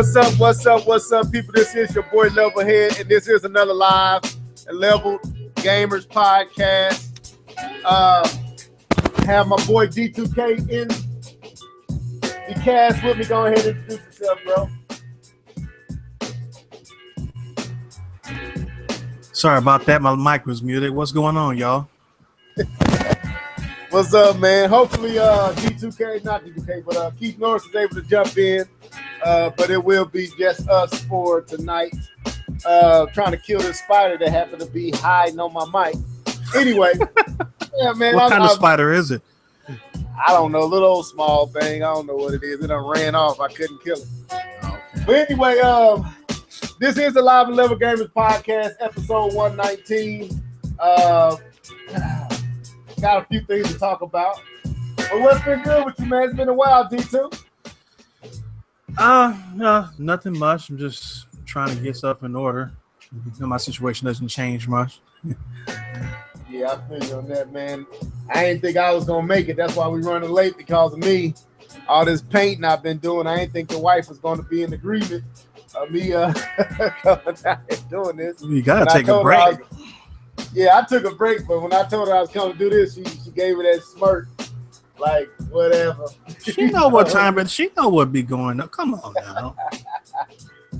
What's up, what's up, what's up, people? This is your boy Levelhead, and this is another Live and Level Gamers podcast. Have my boy D2K in the cast with me. Go ahead and introduce yourself, bro. Sorry about that. My mic was muted. What's going on, y'all? What's up, man? Hopefully, D2K, not D2K, but Keith Norris is able to jump in. But it will be just us for tonight. Trying to kill this spider that happened to be hiding on my mic. Anyway, yeah, man. What kind of spider is it? I don't know. Little old small thing. I don't know what it is. It done ran off. I couldn't kill it. Okay. But anyway, this is the Live and Level Gamers podcast, episode 119. Got a few things to talk about. But what's been good with you, man? It's been a while, D2. No, nothing much. I'm just trying to get stuff in order. My situation doesn't change much. Yeah, I feel you on that, man. I didn't think I was gonna make it. That's why we running late, because of me. All this painting I've been doing, I didn't think the wife was gonna be in agreement of me coming out and doing this. You gotta take a break. Yeah, I took a break, but when I told her I was coming to do this, she gave me that smirk. Like, whatever. She know what time, and she know what be going up. Come on now.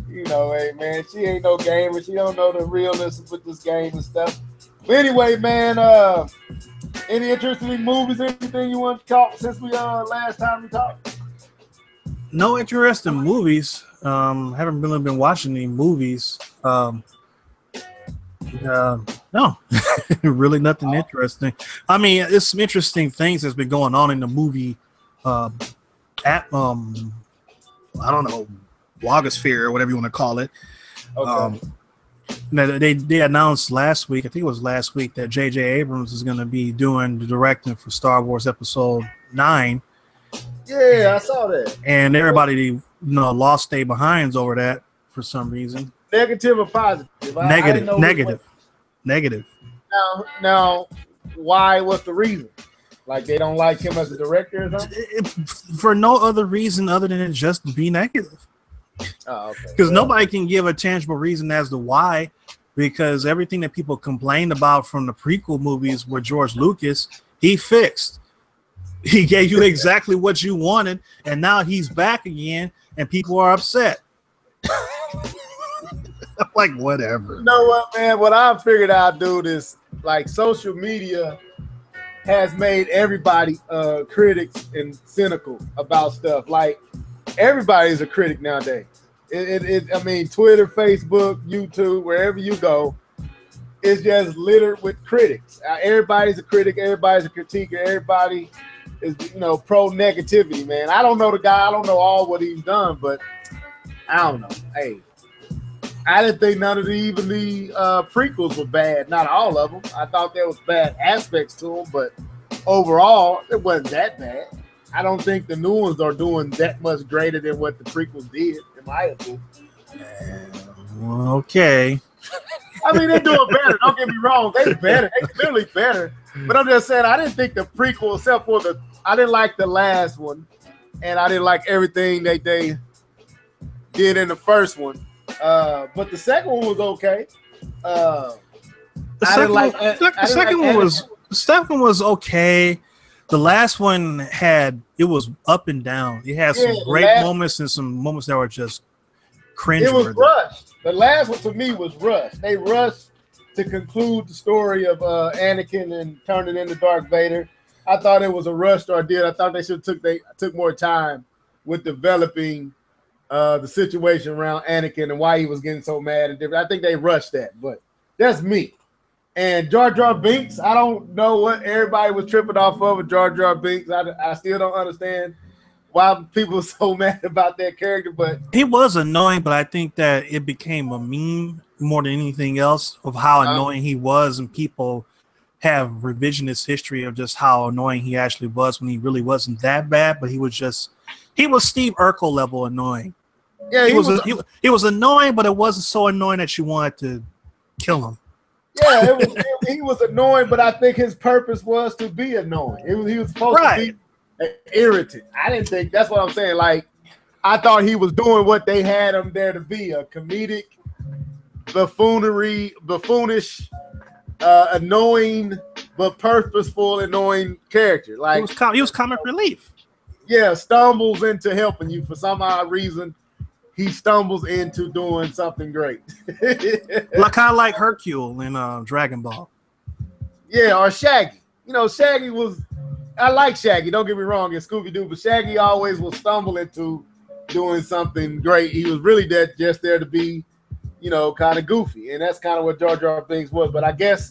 You know, hey, man, she ain't no gamer. She don't know the realness with this game and stuff. But anyway, man, any interesting movies, anything you want to talk since we last time we talked? No interesting movies. Haven't really been watching any movies. No, really nothing interesting. I mean, it's some interesting things that's been going on in the movie I don't know, blogosphere or whatever you want to call it. Okay. They announced last week, I think it was last week, that J.J. Abrams is going to be doing the directing for Star Wars Episode 9. Yeah, I saw that. And everybody, you know, lost their behinds over that for some reason. Negative or positive? Negative. Now, why? What's the reason? Like, they don't like him as a director or something? For no other reason other than it just be negative. Oh, okay. Because nobody can give a tangible reason as to why, because everything that people complained about from the prequel movies with George Lucas, he fixed. He gave you exactly what you wanted, and now he's back again, and people are upset. Like, whatever. You know what, man? What I figured out, dude, is like social media has made everybody critics and cynical about stuff. Like, everybody's a critic nowadays. I mean, Twitter, Facebook, YouTube, wherever you go, it's just littered with critics. Everybody's a critic. Everybody's a critiquer. Everybody is, you know, pro negativity, man. I don't know the guy. I don't know all what he's done, but I don't know. Hey. I didn't think none of the prequels were bad. Not all of them. I thought there was bad aspects to them, but overall, it wasn't that bad. I don't think the new ones are doing that much greater than what the prequels did, in my opinion. Okay. I mean, they're doing better. Don't get me wrong. They're better. They're clearly better. But I'm just saying, I didn't think the prequel, except for I didn't like the last one, and I didn't like everything that they did in the first one. But the second one was okay. The second one was okay. The last one was up and down. It had some great moments and some moments that were just cringe. It was rushed. The last one to me was rushed. They rushed to conclude the story of Anakin and turning into Darth Vader. I thought it was a rushed ordeal. I thought they should have took more time with developing the situation around Anakin and why he was getting so mad and different. I think they rushed that, but that's me. And Jar Jar Binks, I don't know what everybody was tripping off of with Jar Jar Binks. I still don't understand why people are so mad about that character, but he was annoying, but I think that it became a meme more than anything else of how annoying he was, and people have revisionist history of just how annoying he actually was when he really wasn't that bad, but he was Steve Urkel level annoying. Yeah, he was annoying, but it wasn't so annoying that you wanted to kill him. Yeah, he was annoying, but I think his purpose was to be annoying. He was supposed to be an irritant. I didn't think that's what I'm saying. Like, I thought he was doing what they had him there to be, a comedic, buffoonish, annoying but purposeful, annoying character. Like he was comic relief. Yeah, stumbles into helping you for some odd reason. He stumbles into doing something great. Well, kind of like Hercule in Dragon Ball. Yeah, or Shaggy. You know, Shaggy was. I like Shaggy. Don't get me wrong, it's Scooby Doo, but Shaggy always will stumble into doing something great. He was really just there to be, you know, kind of goofy, and that's kind of what Jar Jar Binks was. But I guess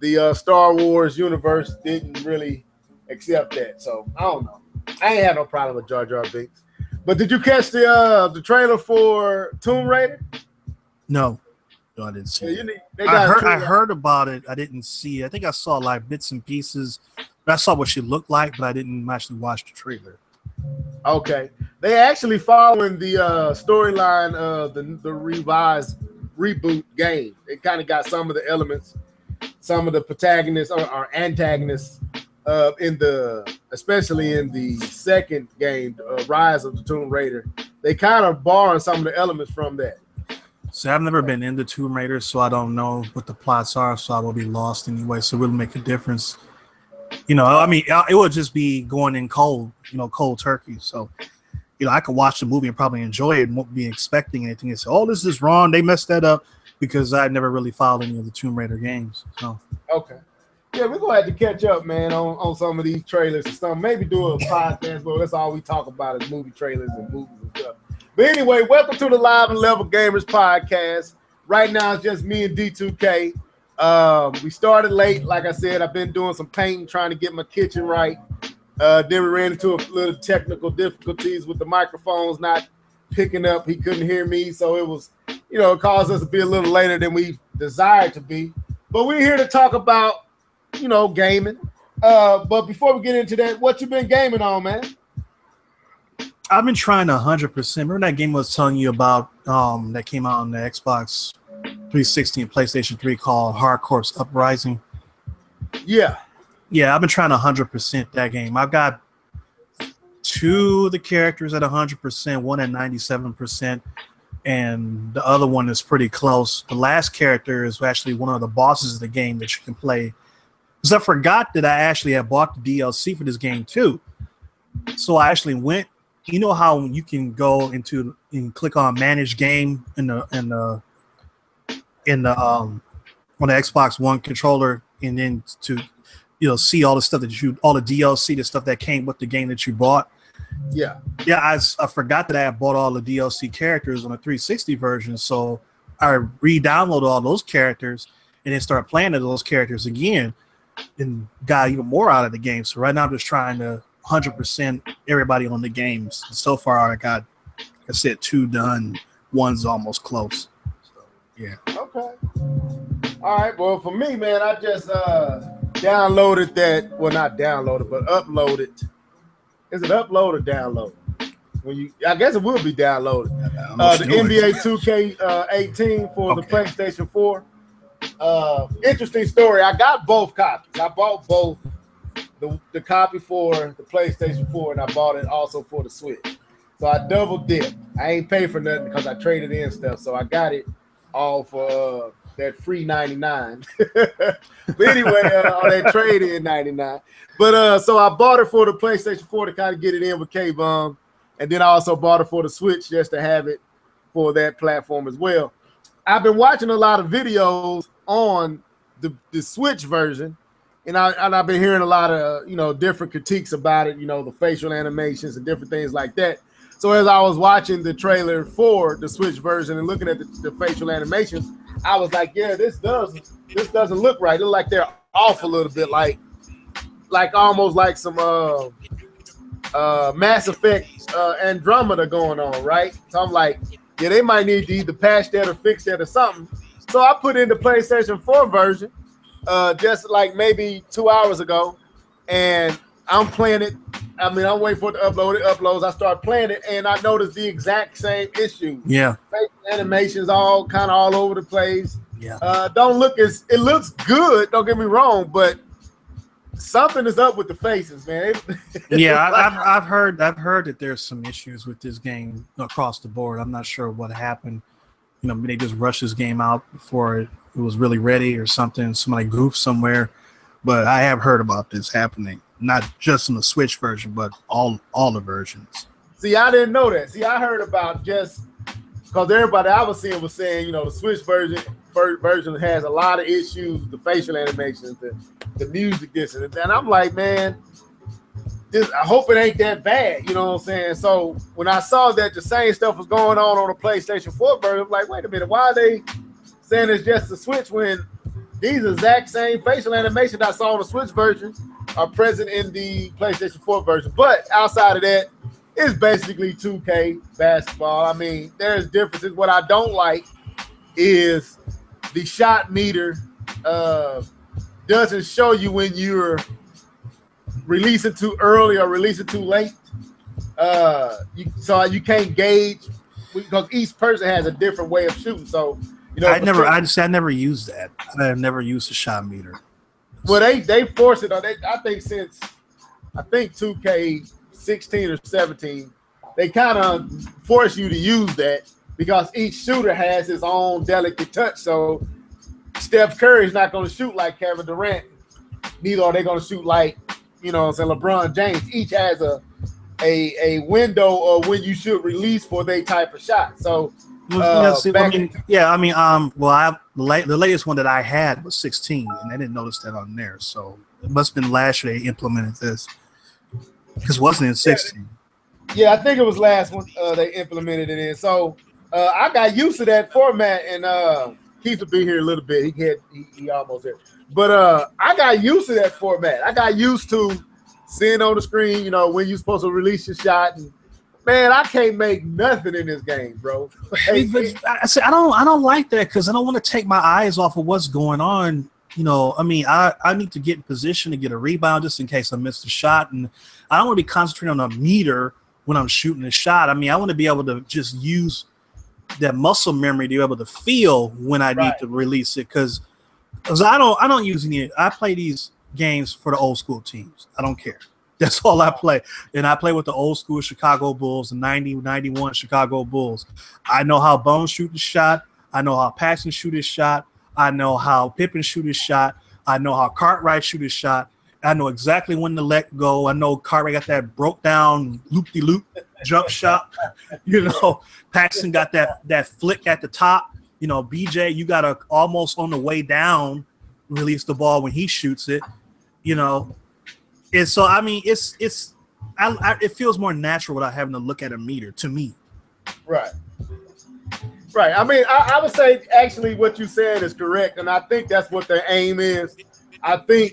the Star Wars universe didn't really accept that, so I don't know. I ain't had no problem with Jar Jar Binks. But did you catch the trailer for Tomb Raider? No, I didn't see it. I heard about it. I didn't see it. I think I saw like bits and pieces. I saw what she looked like, but I didn't actually watch the trailer. Okay, they actually following the storyline of the revised reboot game. It kind of got some of the elements, some of the protagonists or antagonists in the, especially in the second game, Rise of the Tomb Raider. They kind of borrowed some of the elements from that. So I've never been into Tomb Raider, so I don't know what the plots are, so I will be lost anyway. So it wouldn't make a difference. You know, I mean, it would just be going in cold, you know, cold turkey. So, you know, I could watch the movie and probably enjoy it and won't be expecting anything and say, oh, this is wrong. They messed that up, because I've never really followed any of the Tomb Raider games. So, okay. Yeah, we're going to have to catch up, man, on some of these trailers and stuff. Maybe do a podcast, but that's all we talk about is movie trailers and movies and stuff. But anyway, welcome to the Live and Level Gamers podcast. Right now, it's just me and D2K. We started late. Like I said, I've been doing some painting, trying to get my kitchen right. Then we ran into a little technical difficulties with the microphones not picking up. He couldn't hear me. So it was, you know, it caused us to be a little later than we desired to be. But we're here to talk about, you know, gaming. But before we get into that, what you been gaming on, man? I've been trying 100%. Remember that game I was telling you about that came out on the Xbox 360 and PlayStation 3 called Hardcore Uprising? Yeah, I've been trying 100% that game. I've got two of the characters at 100%, one at 97%, and the other one is pretty close. The last character is actually one of the bosses of the game that you can play, because I forgot that I actually had bought the DLC for this game too. So I actually went, you know how you can go into and click on manage game in the on the Xbox One controller, and then to, you know, see all the stuff that you, all the DLC, the stuff that came with the game that you bought. Yeah. I forgot that I had bought all the DLC characters on the 360 version, so I re-downloaded all those characters and then started playing those characters again, and got even more out of the game. So right now I'm just trying to 100% everybody on the games. So far I got, like I said, two done. One's almost close. Yeah. Okay. All right. Well, for me, man, I just downloaded that. Well, not downloaded, but uploaded. Is it upload or download? When you, I guess it will be downloaded. The NBA 2K18 for the PlayStation 4. Interesting story. I got both copies. I bought both the copy for the PlayStation 4, and I bought it also for the Switch. So I double dipped. I ain't paid for nothing because I traded in stuff. So I got it all for that free 99. But anyway, all that trade in 99. But so I bought it for the PlayStation 4 to kind of get it in with K-Bomb, and then I also bought it for the Switch just to have it for that platform as well. I've been watching a lot of videos on the Switch version, and I've been hearing a lot of, you know, different critiques about it, you know, the facial animations and different things like that. So as I was watching the trailer for the Switch version and looking at the facial animations, I was like, yeah, this doesn't look right. It look like they're off a little bit, like almost like some Mass Effect Andromeda going on, right? So I'm like, yeah, they might need to either patch that or fix that or something. So I put in the PlayStation 4 version just like maybe 2 hours ago, and I'm playing it. I mean, I'm waiting for it to upload. It uploads. I start playing it, and I noticed the exact same issue. Yeah, animations all kind of all over the place. Yeah, don't look as, it looks good. Don't get me wrong, but something is up with the faces, man. Yeah, I've heard that there's some issues with this game across the board. I'm not sure what happened. You know, they just rushed this game out before it was really ready or something. Somebody goofed somewhere. But I have heard about this happening, not just in the Switch version, but all the versions. See, I didn't know that. See, I heard about just because everybody I was seeing was saying, you know, the Switch version has a lot of issues with the facial animations, the music, this and that. And I'm like, man, this, I hope it ain't that bad. You know what I'm saying? So when I saw that the same stuff was going on the PlayStation 4 version, I'm like, wait a minute, why are they saying it's just the Switch when these exact same facial animations I saw on the Switch version are present in the PlayStation 4 version? But outside of that, it's basically 2K basketball. I mean, there's differences. What I don't like is the shot meter doesn't show you when you're releasing too early or releasing too late. So you can't gauge because each person has a different way of shooting. So, you know, I never used that. I've never used a shot meter. Well, they forced it on. I think since 2K 16 or 17, they kind of force you to use that because each shooter has his own delicate touch. So Steph Curry's not going to shoot like Kevin Durant. Neither are they going to shoot like, you know, say LeBron James. Each has a window of when you should release for their type of shot. So the latest one that I had was 16, and I didn't notice that on there. So it must have been last year they implemented this. Because wasn't it 16? Yeah, I think it was last one they implemented it in. So I got used to that format, and Keith will be here a little bit. He almost there. But I got used to that format. I got used to seeing on the screen, you know, when you're supposed to release your shot. And man, I can't make nothing in this game, bro. Hey, I don't like that because I don't want to take my eyes off of what's going on. You know, I mean, I need to get in position to get a rebound just in case I missed a shot. And I don't want to be concentrating on a meter when I'm shooting a shot. I mean, I want to be able to just use that muscle memory to be able to feel when I need to release it. Because I don't use any. I play these games for the old school teams. I don't care. That's all I play. And I play with the old school Chicago Bulls, the 91 Chicago Bulls. I know how Bones shoot the shot. I know how Paxton shoot his shot. I know how Pippen shoot his shot. I know how Cartwright shoot his shot. I know exactly when to let go. I know Cartwright got that broke down loop-de-loop jump shot. You know, Paxton got that flick at the top. You know, BJ, you got to almost on the way down release the ball when he shoots it. You know, and so I mean, it feels more natural without having to look at a meter to me. Right. Right. I mean, I would say actually what you said is correct, and I think that's what their aim is. I think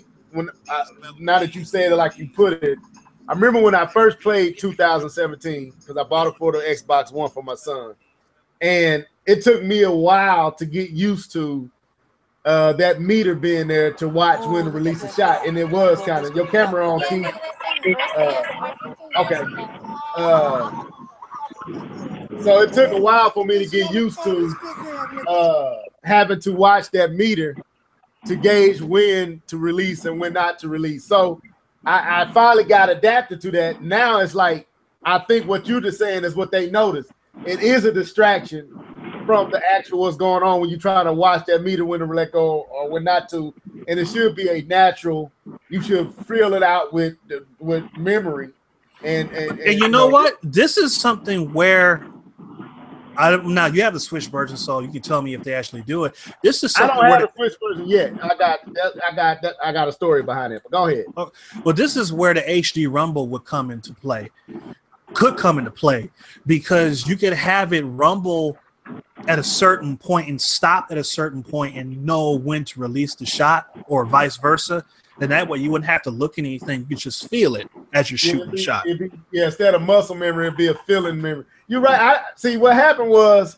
now that you said it like you put it, I remember when I first played 2017 because I bought it for the Xbox One for my son, and it took me a while to get used to that meter being there to watch when to release a shot, and it was kind of your camera on key. Okay. So it took a while for me to get used to having to watch that meter to gauge when to release and when not to release. So I finally got adapted to that. Now it's like, I think what you're just saying is what they noticed. It is a distraction from the actual what's going on when you try to watch that meter when to let go or when not to. And it should be a natural, you should feel it out with memory. And you know what? This is something where now you have the Switch version, so you can tell me if they actually do it. This is something I don't have the Switch version yet. I got a story behind it. But go ahead. Well, this is where the HD Rumble would come into play. Could come into play because you could have it rumble at a certain point and stop at a certain point and know when to release the shot or vice versa. Then that way you wouldn't have to look at anything. You could just feel it as you're shooting the shot. Yeah, instead of muscle memory, it'd be a feeling memory. You're right. See, what happened was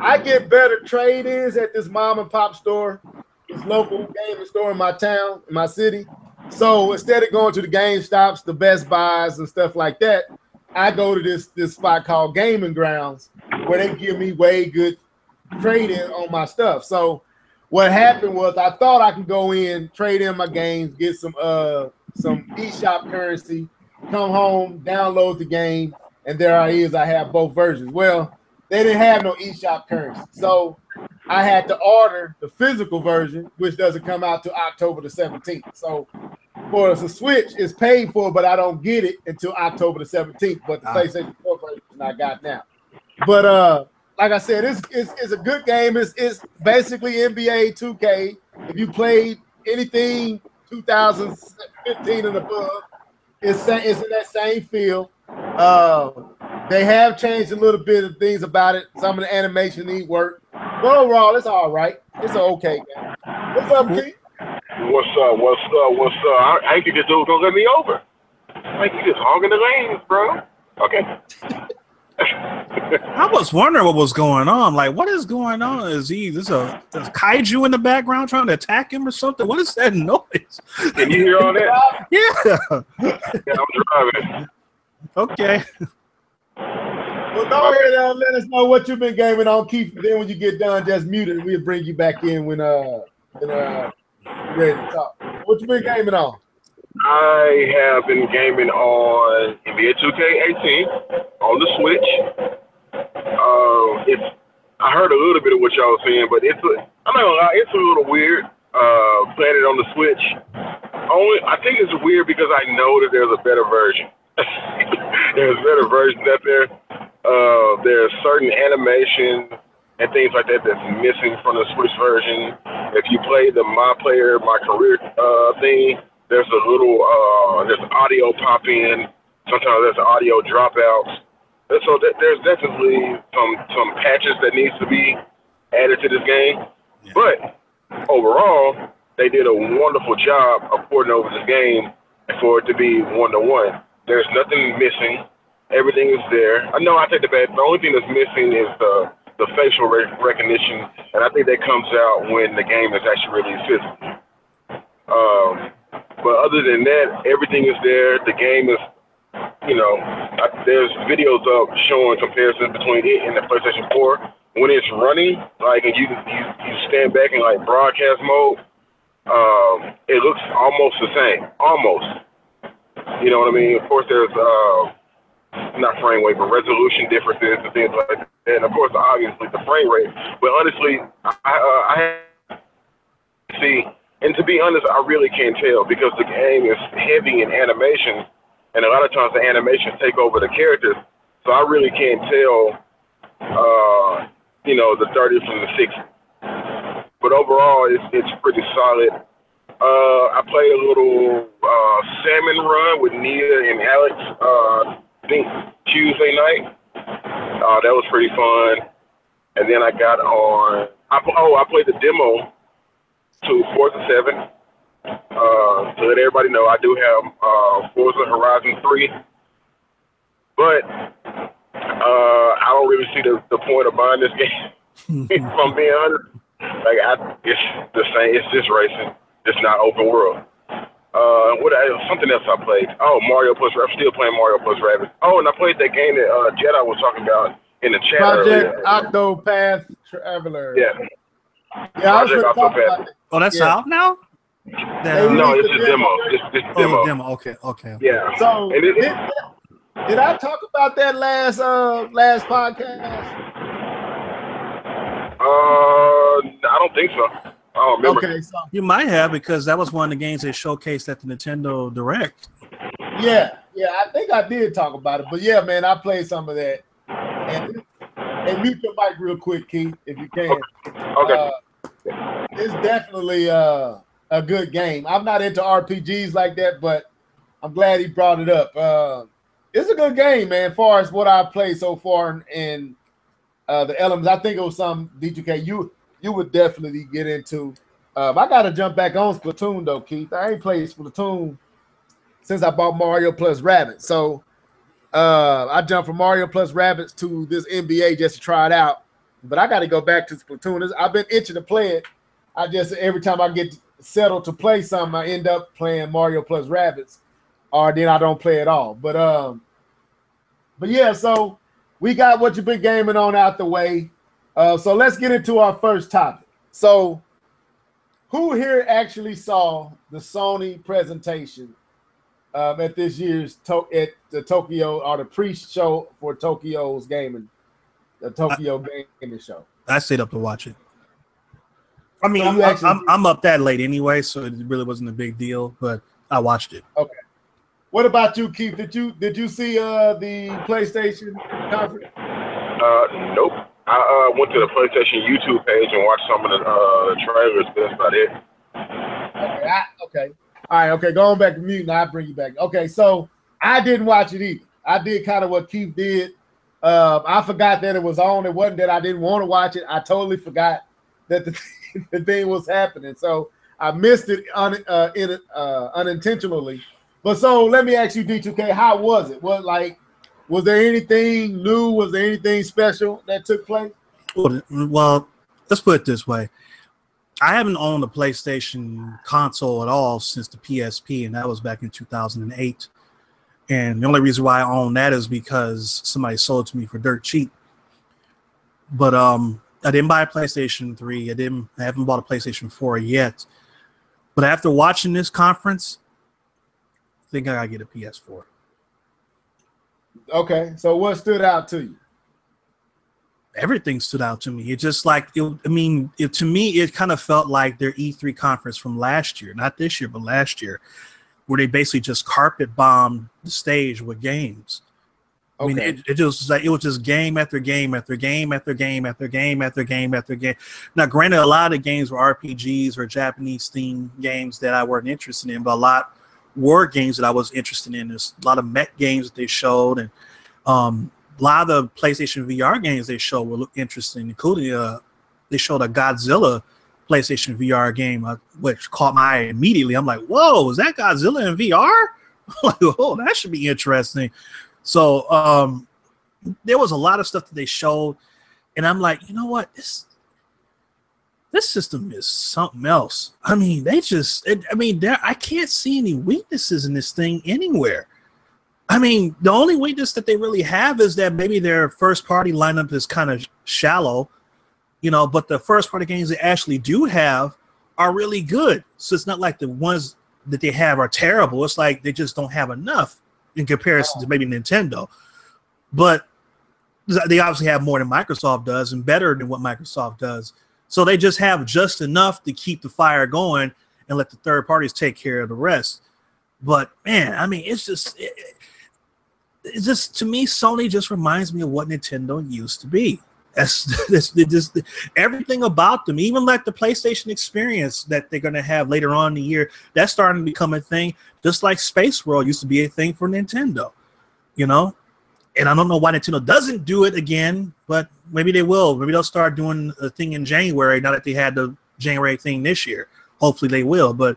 I get better trade-ins at this mom and pop store, this local gaming store in my town, in my city. So instead of going to the GameStops, the Best Buys and stuff like that, I go to this spot called Gaming Grounds where they give me way good trade-in on my stuff. So What happened was I thought I could go in, trade in my games, get some eShop currency, come home, download the game, and there I is. I have both versions. Well, they didn't have no eShop currency, so I had to order the physical version, which doesn't come out till October the 17th. So, of course, the Switch is paid for, but I don't get it until October the 17th. But the PlayStation 4 version I got now. But like I said, it's a good game. It's basically NBA 2K. If you played anything 2015 and above, it's in that same feel. They have changed a little bit of things about it. Some of the animation need work. But overall, it's all right. It's okay, guys. What's up, Keith? What's up? What's up? What's up? I think this dude gonna let me over. Like you just hogging the lanes, bro. Okay. I was wondering what was going on. Like, what is going on? Is he? There's a kaiju in the background trying to attack him or something? What is that noise? Can you hear all that? Yeah, I'm driving. Okay. Well, go ahead and let us know what you've been gaming on, Keith. Then when you get done, just mute it. We'll bring you back in when ready to talk. What you been gaming on? I have been gaming on NBA 2K18 on the Switch. I heard a little bit of what y'all was saying, but I'm not gonna lie, it's a little weird playing it on the Switch. I think it's weird because I know that there's a better version. There's better versions out there. There's certain animations and things like that that's missing from the Switch version. If you play the My Player, My Career thing, there's a little there's audio pop in. Sometimes there's audio dropouts. And so there's definitely some patches that needs to be added to this game. But overall, they did a wonderful job of porting over this game for it to be 1-to-1. There's nothing missing. Everything is there. I know I take the bad. The only thing that's missing is the facial recognition, and I think that comes out when the game is actually released physically. But other than that, everything is there. The game is, there's videos up showing comparisons between it and the PlayStation 4 when it's running. Like, and you stand back in like broadcast mode, it looks almost the same, almost. You know what I mean? Of course, there's not frame rate, but resolution differences and things like that. And of course, obviously, the frame rate. But honestly, to be honest, I really can't tell because the game is heavy in animation, and a lot of times the animations take over the characters. So I really can't tell, the dirty from the 60. But overall, it's pretty solid. I played a little salmon run with Nia and Alex. Tuesday night. That was pretty fun. And then I got on. I played the demo to Forza 7. To let everybody know, I do have Forza Horizon 3. But I don't really see the point of buying this game. If I'm being honest, it's the same. It's just racing. It's not open world. Something else I played. Oh, Mario Plus Rabbids. I'm still playing Mario Plus Rabbids. Oh, and I played that game that Jedi was talking about in the chat. Project earlier. Octopath Traveler. Yeah, I was going to talk about it. Oh, that's out now? No, it's a demo. It's a demo. Okay. Yeah. So, did I talk about that last podcast? I don't think so. Okay, so you might have, because that was one of the games they showcased at the Nintendo Direct. Yeah, I think I did talk about it, but yeah, man, I played some of that. And mute your mic real quick, Keith, if you can. Okay. It's definitely a good game. I'm not into RPGs like that, but I'm glad he brought it up. It's a good game, man, as far as what I've played so far and the elements. I think it was some D2K. You would definitely get into. I got to jump back on Splatoon, though, Keith. I ain't played Splatoon since I bought Mario Plus Rabbids. So I jumped from Mario Plus Rabbids to this NBA just to try it out. But I got to go back to Splatoon. I've been itching to play it. I just, every time I get settled to play something, I end up playing Mario Plus Rabbids, or then I don't play at all. But yeah, so we got what you've been gaming on out the way. So let's get into our first topic. So Who here actually saw the Sony presentation at this year's pre-show for Tokyo's gaming, the Tokyo gaming show? I stayed up to watch it. I mean, so I'm up that late anyway, so it really wasn't a big deal. But I watched it. Okay. What about you, Keith? Did you see the PlayStation conference? Nope. I went to the PlayStation YouTube page and watched some of the trailers. That's about it. Okay. All right. Okay. Going back to mute, and I'll bring you back. Okay. So I didn't watch it either. I did kind of what Keith did. I forgot that it was on. It wasn't that I didn't want to watch it. I totally forgot that the thing was happening. So I missed it unintentionally. But so let me ask you, D2K, how was it? Was there anything new? Was there anything special that took place? Well, let's put it this way. I haven't owned a PlayStation console at all since the PSP, and that was back in 2008. And the only reason why I own that is because somebody sold it to me for dirt cheap. But I didn't buy a PlayStation 3. I haven't bought a PlayStation 4 yet. But after watching this conference, I think I gotta get a PS4. Okay, so what stood out to you? Everything stood out to me. It just like, to me, it kind of felt like their E3 conference from last year, not this year, but last year, where they basically just carpet bombed the stage with games. Okay. I mean, it was just game after game after game after game after game after game after game. Now, granted, a lot of games were RPGs or Japanese themed games that I weren't interested in, but a lot war games that I was interested in. There's a lot of mech games that they showed, and a lot of the PlayStation VR games they showed were interesting, including they showed a Godzilla PlayStation VR game, which caught my eye immediately. I'm like, whoa, is that Godzilla in VR? Like, oh, that should be interesting. So there was a lot of stuff that they showed, and I'm like, you know what, this system is something else. I mean, I can't see any weaknesses in this thing anywhere. I mean, the only weakness that they really have is that maybe their first party lineup is kind of shallow, but the first party games they actually do have are really good. So it's not like the ones that they have are terrible. It's like they just don't have enough in comparison to maybe Nintendo. But they obviously have more than Microsoft does and better than what Microsoft does. So they just have just enough to keep the fire going and let the third parties take care of the rest. But man, I mean, it's just to me, Sony just reminds me of what Nintendo used to be. That's everything about them, even like the PlayStation Experience that they're going to have later on in the year, that's starting to become a thing, just like Space World used to be a thing for Nintendo, And I don't know why Nintendo doesn't do it again, but maybe they will. Maybe they'll start doing a thing in January, now that they had the January thing this year. Hopefully they will. But,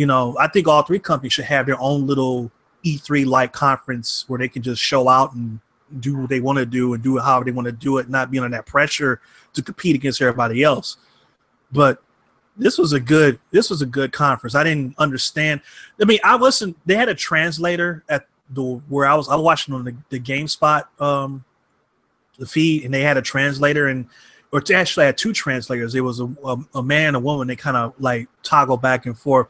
I think all three companies should have their own little E3-like conference where they can just show out and do what they want to do and do it how they want to do it, not be under that pressure to compete against everybody else. But this was a good conference. I didn't understand. I mean, I wasn't – they had a translator at – I was watching on the GameSpot the feed, and they had a translator, or actually had two translators. There was a man and a woman. They kind of like toggle back and forth.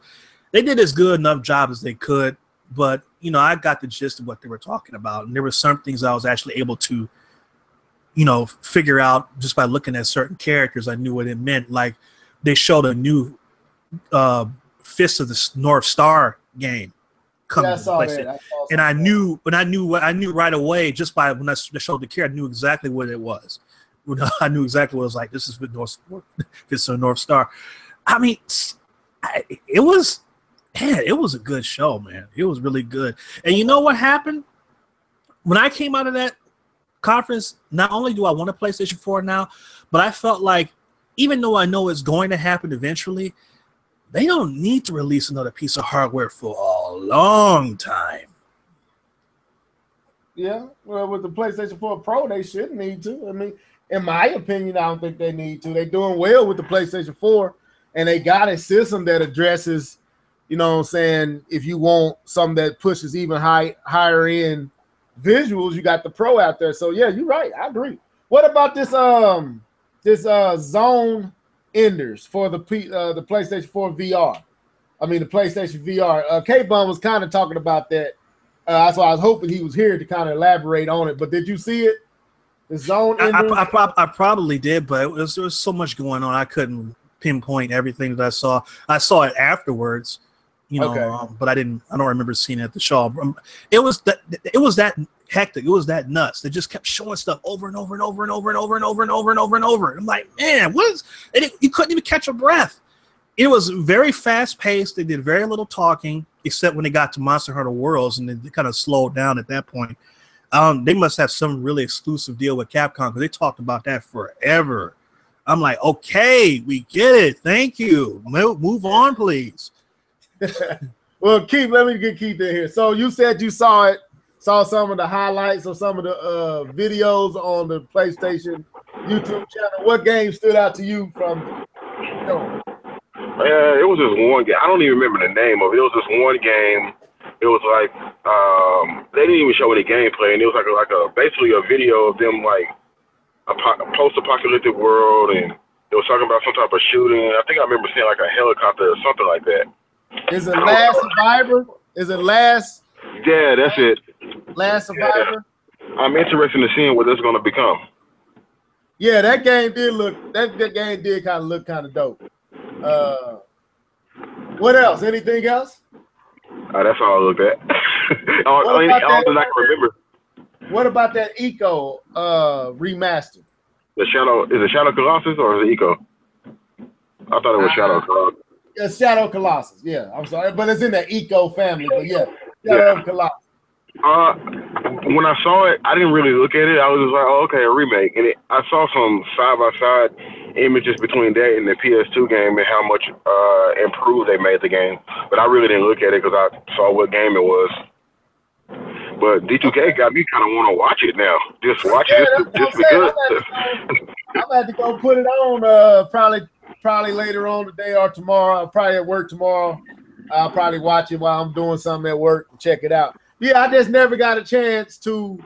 They did as good enough job as they could, but I got the gist of what they were talking about, and there were some things I was actually able to figure out just by looking at certain characters. I knew what it meant. Like they showed a new Fist of the North Star game. I knew right away just by when I showed the character, I knew exactly what it was. I knew exactly what it was like. This is the North Star. I mean, it was a good show, man. It was really good. And you know what happened when I came out of that conference? Not only do I want a PlayStation 4 now, but I felt like even though I know it's going to happen eventually, they don't need to release another piece of hardware for a long time. Yeah, well, with the PlayStation 4 Pro, they shouldn't need to. I mean, in my opinion, I don't think they need to. They're doing well with the PlayStation 4, and they got a system that addresses, if you want something that pushes even higher end visuals, you got the Pro out there. So yeah, you're right. I agree. What about this Zone enders for the PlayStation 4 VR. I mean, the PlayStation VR. K-Bomb was kind of talking about that. So I was hoping he was here to kind of elaborate on it. But did you see it? The zone enders? I probably did, but there was so much going on. I couldn't pinpoint everything that I saw. I saw it afterwards, you know, okay. But I don't remember seeing it at the show. It was that hectic. It was that nuts. They just kept showing stuff over and over and over and over and over and over and over and over and over. And I'm like, man, what is it? You couldn't even catch a breath. It was very fast paced. They did very little talking, except when they got to Monster Hunter Worlds, and they kind of slowed down at that point. They must have some really exclusive deal with Capcom, because they talked about that forever. I'm like, okay, we get it. Thank you. Move on, please. Well, Keith, let me get Keith in here. So you said you saw some of the highlights or some of the videos on the PlayStation YouTube channel. What game stood out to you from the show? It was just one game. I don't even remember the name of it. It was just one game. It was like they didn't even show any gameplay, and it was like a basically a video of them like a post-apocalyptic world, and they was talking about some type of shooting. I think I remember seeing like a helicopter or something like that. Is it Last Survivor? Is it Last? Yeah, that's it. Last Survivor. Yeah. I'm interested in seeing what that's going to become. Yeah, that game did look. That game did kind of look kind of dope. What else? Anything else? That's all I looked at. all that I can remember. What about that Eco remaster? The Shadow, is it Shadow Colossus or is it Eco? I thought it was Shadow Colossus. Yeah, Shadow Colossus. Yeah, I'm sorry, but it's in the Eco family. But yeah, Shadow Colossus. When I saw it, I didn't really look at it. I was just like, oh, okay, a remake. And I saw some side-by-side images between that and the PS2 game and how much improved they made the game. But I really didn't look at it because I saw what game it was. But D2K got me kind of want to watch it now. Just watch it. Just because. I'm about to go put it on probably later on today or tomorrow. I'll probably at work tomorrow. I'll probably watch it while I'm doing something at work and check it out. Yeah, I just never got a chance to,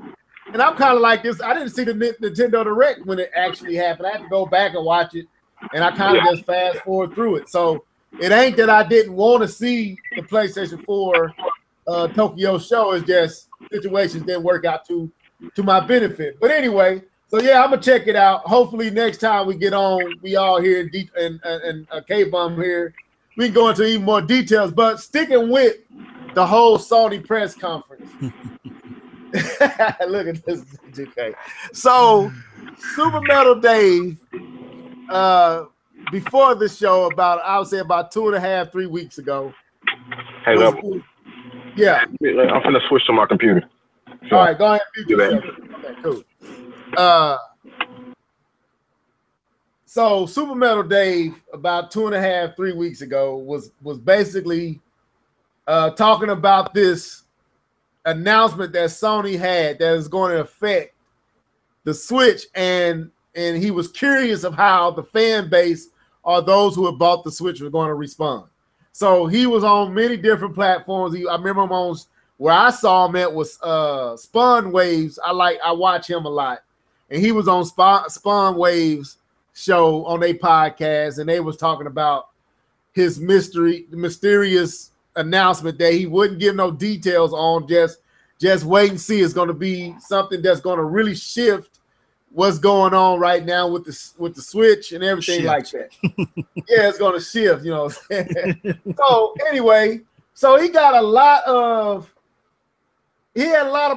and I'm kind of like this. I didn't see the Nintendo Direct when it actually happened. I had to go back and watch it, and I kind of just fast forward through it. So it ain't that I didn't want to see the PlayStation 4 Tokyo show. It's just situations didn't work out to my benefit. But anyway, so yeah, I'm going to check it out. Hopefully next time we get on, we all here and K-Bomb here, we can go into even more details. But sticking with the whole Sony press conference. Look at this. Okay. So, Super Metal Dave, before the show, I would say about 2.5, 3 weeks ago. Hey, yeah. I'm finna switch to my computer. So, all right, go ahead. Okay, cool. So, Super Metal Dave, about 2.5, 3 weeks ago, was basically talking about this announcement that Sony had that is going to affect the Switch, and he was curious of how the fan base or those who had bought the Switch were going to respond. So he was on many different platforms. I remember him on where I saw him at was Spawn Waves. I watch him a lot, and he was on Spawn Waves show on their podcast, and they was talking about his mysterious announcement that he wouldn't give no details on. Just wait and see. It's going to be something that's going to really shift what's going on right now with the Switch and everything like that. Yeah, it's going to shift, you know what I'm saying? So anyway, so he got a lot of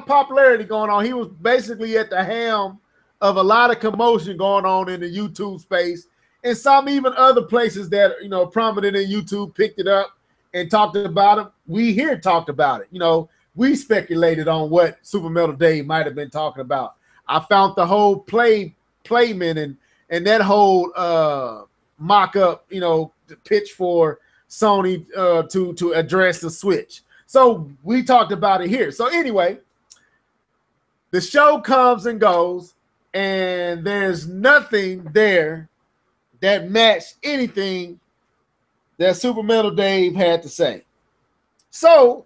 popularity going on. He was basically at the helm of a lot of commotion going on in the YouTube space, and some even other places that, you know, prominent in YouTube picked it up and talked about it. We here talked about it. You know, we speculated on what Super Metal Dave might have been talking about. I found the whole Playman and that whole mock-up, you know, pitch for Sony to address the Switch. So we talked about it here. So anyway, the show comes and goes, and there's nothing there that matched anything that Super Metal Dave had to say. So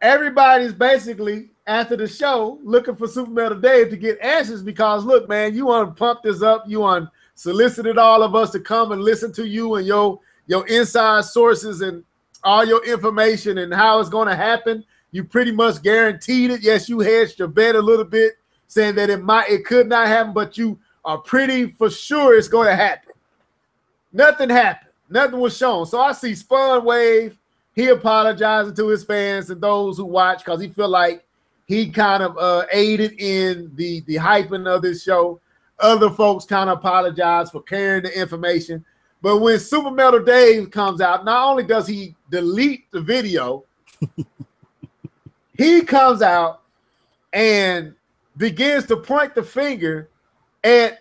everybody's basically after the show looking for Super Metal Dave to get answers, because look, man, you want to pump this up, you want to solicited all of us to come and listen to you and your inside sources and all your information and how it's going to happen. You pretty much guaranteed it. Yes, you hedged your bet a little bit, saying that it could not happen, but you are pretty for sure it's going to happen. Nothing happened. Nothing was shown. So I see Spawn Wave. He apologizing to his fans and those who watch because he feel like he kind of aided in the hyping of this show. Other folks kind of apologize for carrying the information. But when Super Metal Dave comes out, not only does he delete the video, he comes out and begins to point the finger at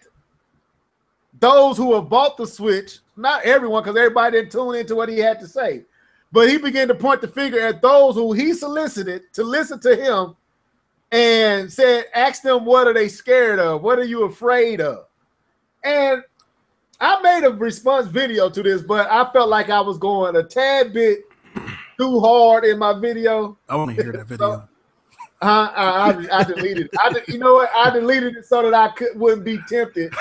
those who have bought the Switch. Not everyone, because everybody didn't tune into what he had to say. But he began to point the finger at those who he solicited to listen to him and said, ask them, what are they scared of? What are you afraid of? And I made a response video to this, but I felt like I was going a tad bit too hard in my video. I want to hear that video. So, I deleted it. You know what? I deleted it so that I wouldn't be tempted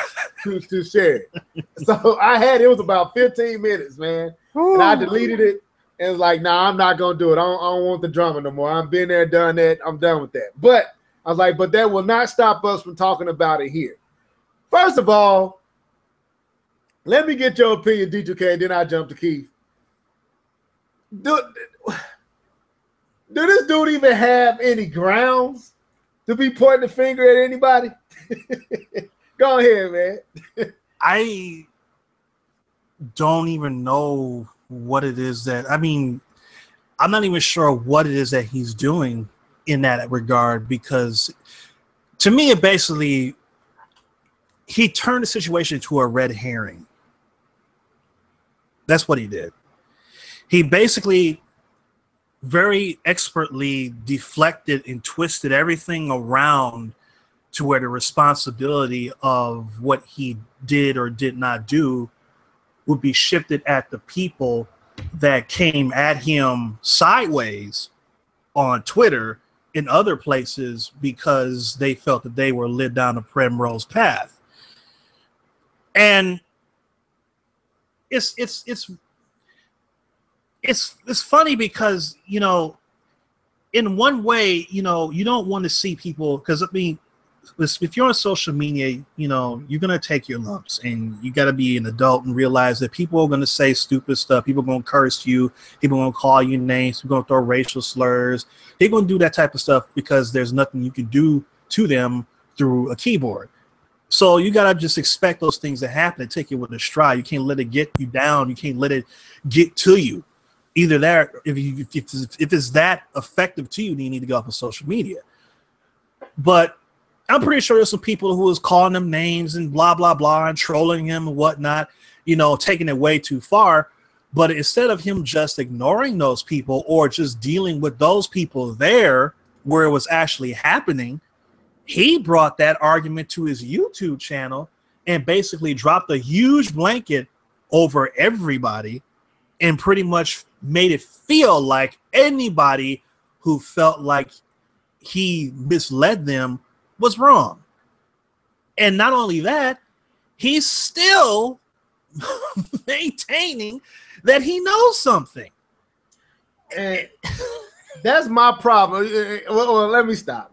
to share it. So it was about 15 minutes, man. Ooh. And I deleted it. And it's like, nah, I'm not going to do it. I don't want the drama no more. I've been there, done that. I'm done with that. But I was like, but that will not stop us from talking about it here. First of all, let me get your opinion, D2K, and then I jump to Keith. Do this dude even have any grounds to be pointing the finger at anybody? Go ahead, man. I don't even know what it is that, I mean, I'm not even sure what it is that he's doing in that regard, because to me, it basically, he turned the situation into a red herring. That's what he did. He basically very expertly deflected and twisted everything around to where the responsibility of what he did or did not do would be shifted at the people that came at him sideways on Twitter and other places because they felt that they were led down a primrose path. And it's funny because, you know, in one way, you know, you don't want to see people, because I mean, if you're on social media, you know, you're going to take your lumps, and you got to be an adult and realize that people are going to say stupid stuff. People are going to curse you. People are going to call you names. People are going to throw racial slurs. They're going to do that type of stuff because there's nothing you can do to them through a keyboard. So you got to just expect those things to happen and take it with a stride. You can't let it get you down. You can't let it get to you. Either that, if it's that effective to you, then you need to go off of social media. But I'm pretty sure there's some people who was calling them names and blah, blah, blah, and trolling him and whatnot, you know, taking it way too far. But instead of him just ignoring those people or just dealing with those people there where it was actually happening, he brought that argument to his YouTube channel and basically dropped a huge blanket over everybody and pretty much made it feel like anybody who felt like he misled them was wrong. And not only that, he's still maintaining that he knows something. And that's my problem. Well, let me stop.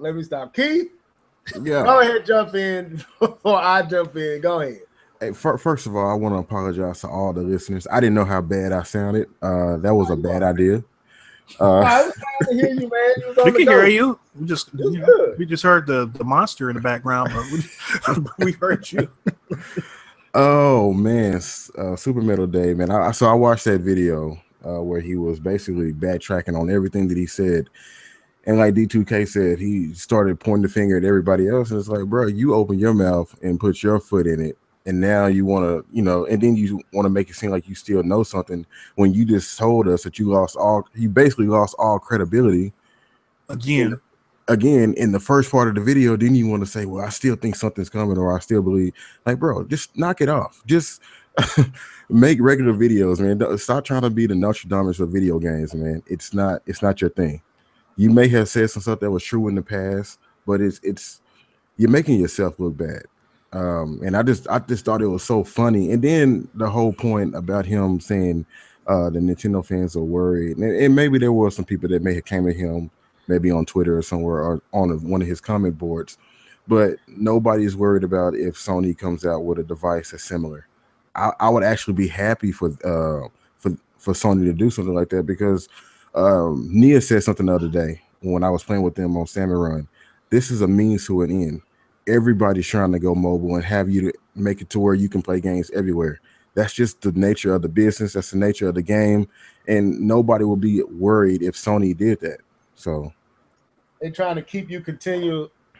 Keith, yeah. Go ahead, jump in before I jump in. Go ahead. Hey, first of all, I want to apologize to all the listeners. I didn't know how bad I sounded. That was a bad idea. I was trying to hear you, man. We can hear you. We just heard the monster in the background, but we heard you. Oh man, Super Metal Dave, man. So I watched that video where he was basically backtracking on everything that he said, and like D2K said, he started pointing the finger at everybody else, and it's like, bro, you open your mouth and put your foot in it, and now you want to, you know, and then you want to make it seem like you still know something when you just told us that you basically lost all credibility again. Again, in the first part of the video, then you want to say, well, I still think something's coming, or I still believe. Like, bro, just knock it off. Just make regular videos, man. Stop trying to be the Nostradamus of video games, man. It's not your thing. You may have said some stuff that was true in the past, but you're making yourself look bad. And I just thought it was so funny. And then the whole point about him saying the Nintendo fans are worried, and maybe there were some people that may have came at him, maybe on Twitter or somewhere, or on one of his comment boards. But nobody's worried about if Sony comes out with a device that's similar. I would actually be happy for Sony to do something like that, because Nia said something the other day when I was playing with them on Salmon Run. This is a means to an end. Everybody's trying to go mobile and have you to make it to where you can play games everywhere. That's just the nature of the business. That's the nature of the game. And nobody will be worried if Sony did that. So they're trying to keep you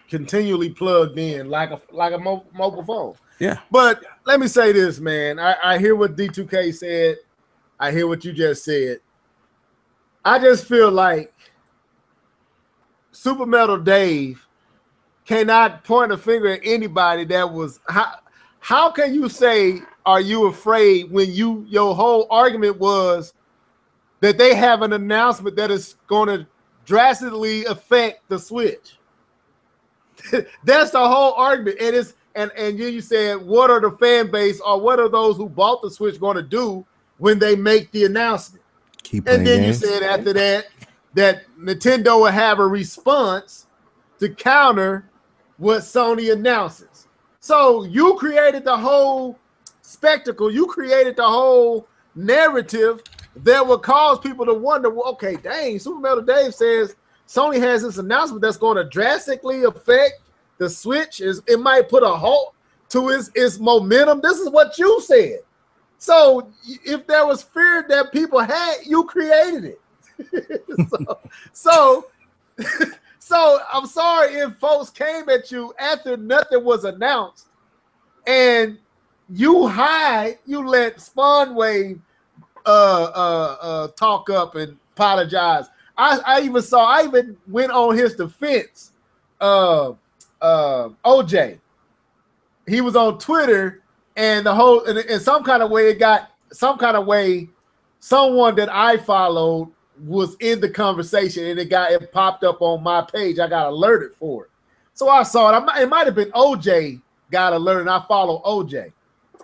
continually plugged in like a mobile phone. Yeah. But let me say this, man. I hear what D2K said. I hear what you just said. I just feel like Super Metal Dave cannot point a finger at anybody that was. How can you say, are you afraid, when your whole argument was that they have an announcement that is going to drastically affect the Switch? That's the whole argument. And it's and you said, what are the fan base, or what are those who bought the Switch going to do when they make the announcement? Keep and then games. You said after that Nintendo will have a response to counter what Sony announces. So you created the whole spectacle. You created the whole narrative that will cause people to wonder, well, okay, dang, Super Metal Dave says Sony has this announcement that's going to drastically affect the Switch. It might put a halt to its momentum. This is what you said. So if there was fear that people had, you created it. So I'm sorry if folks came at you after nothing was announced, and you let Spawn Wave talk up and apologize. I even went on his defense. OJ, he was on Twitter, and the whole in some kind of way it got some kind of way. Someone that I followed was in the conversation, and it popped up on my page. I got alerted for it, so I saw it. It might have been OJ got alerted. And I follow OJ,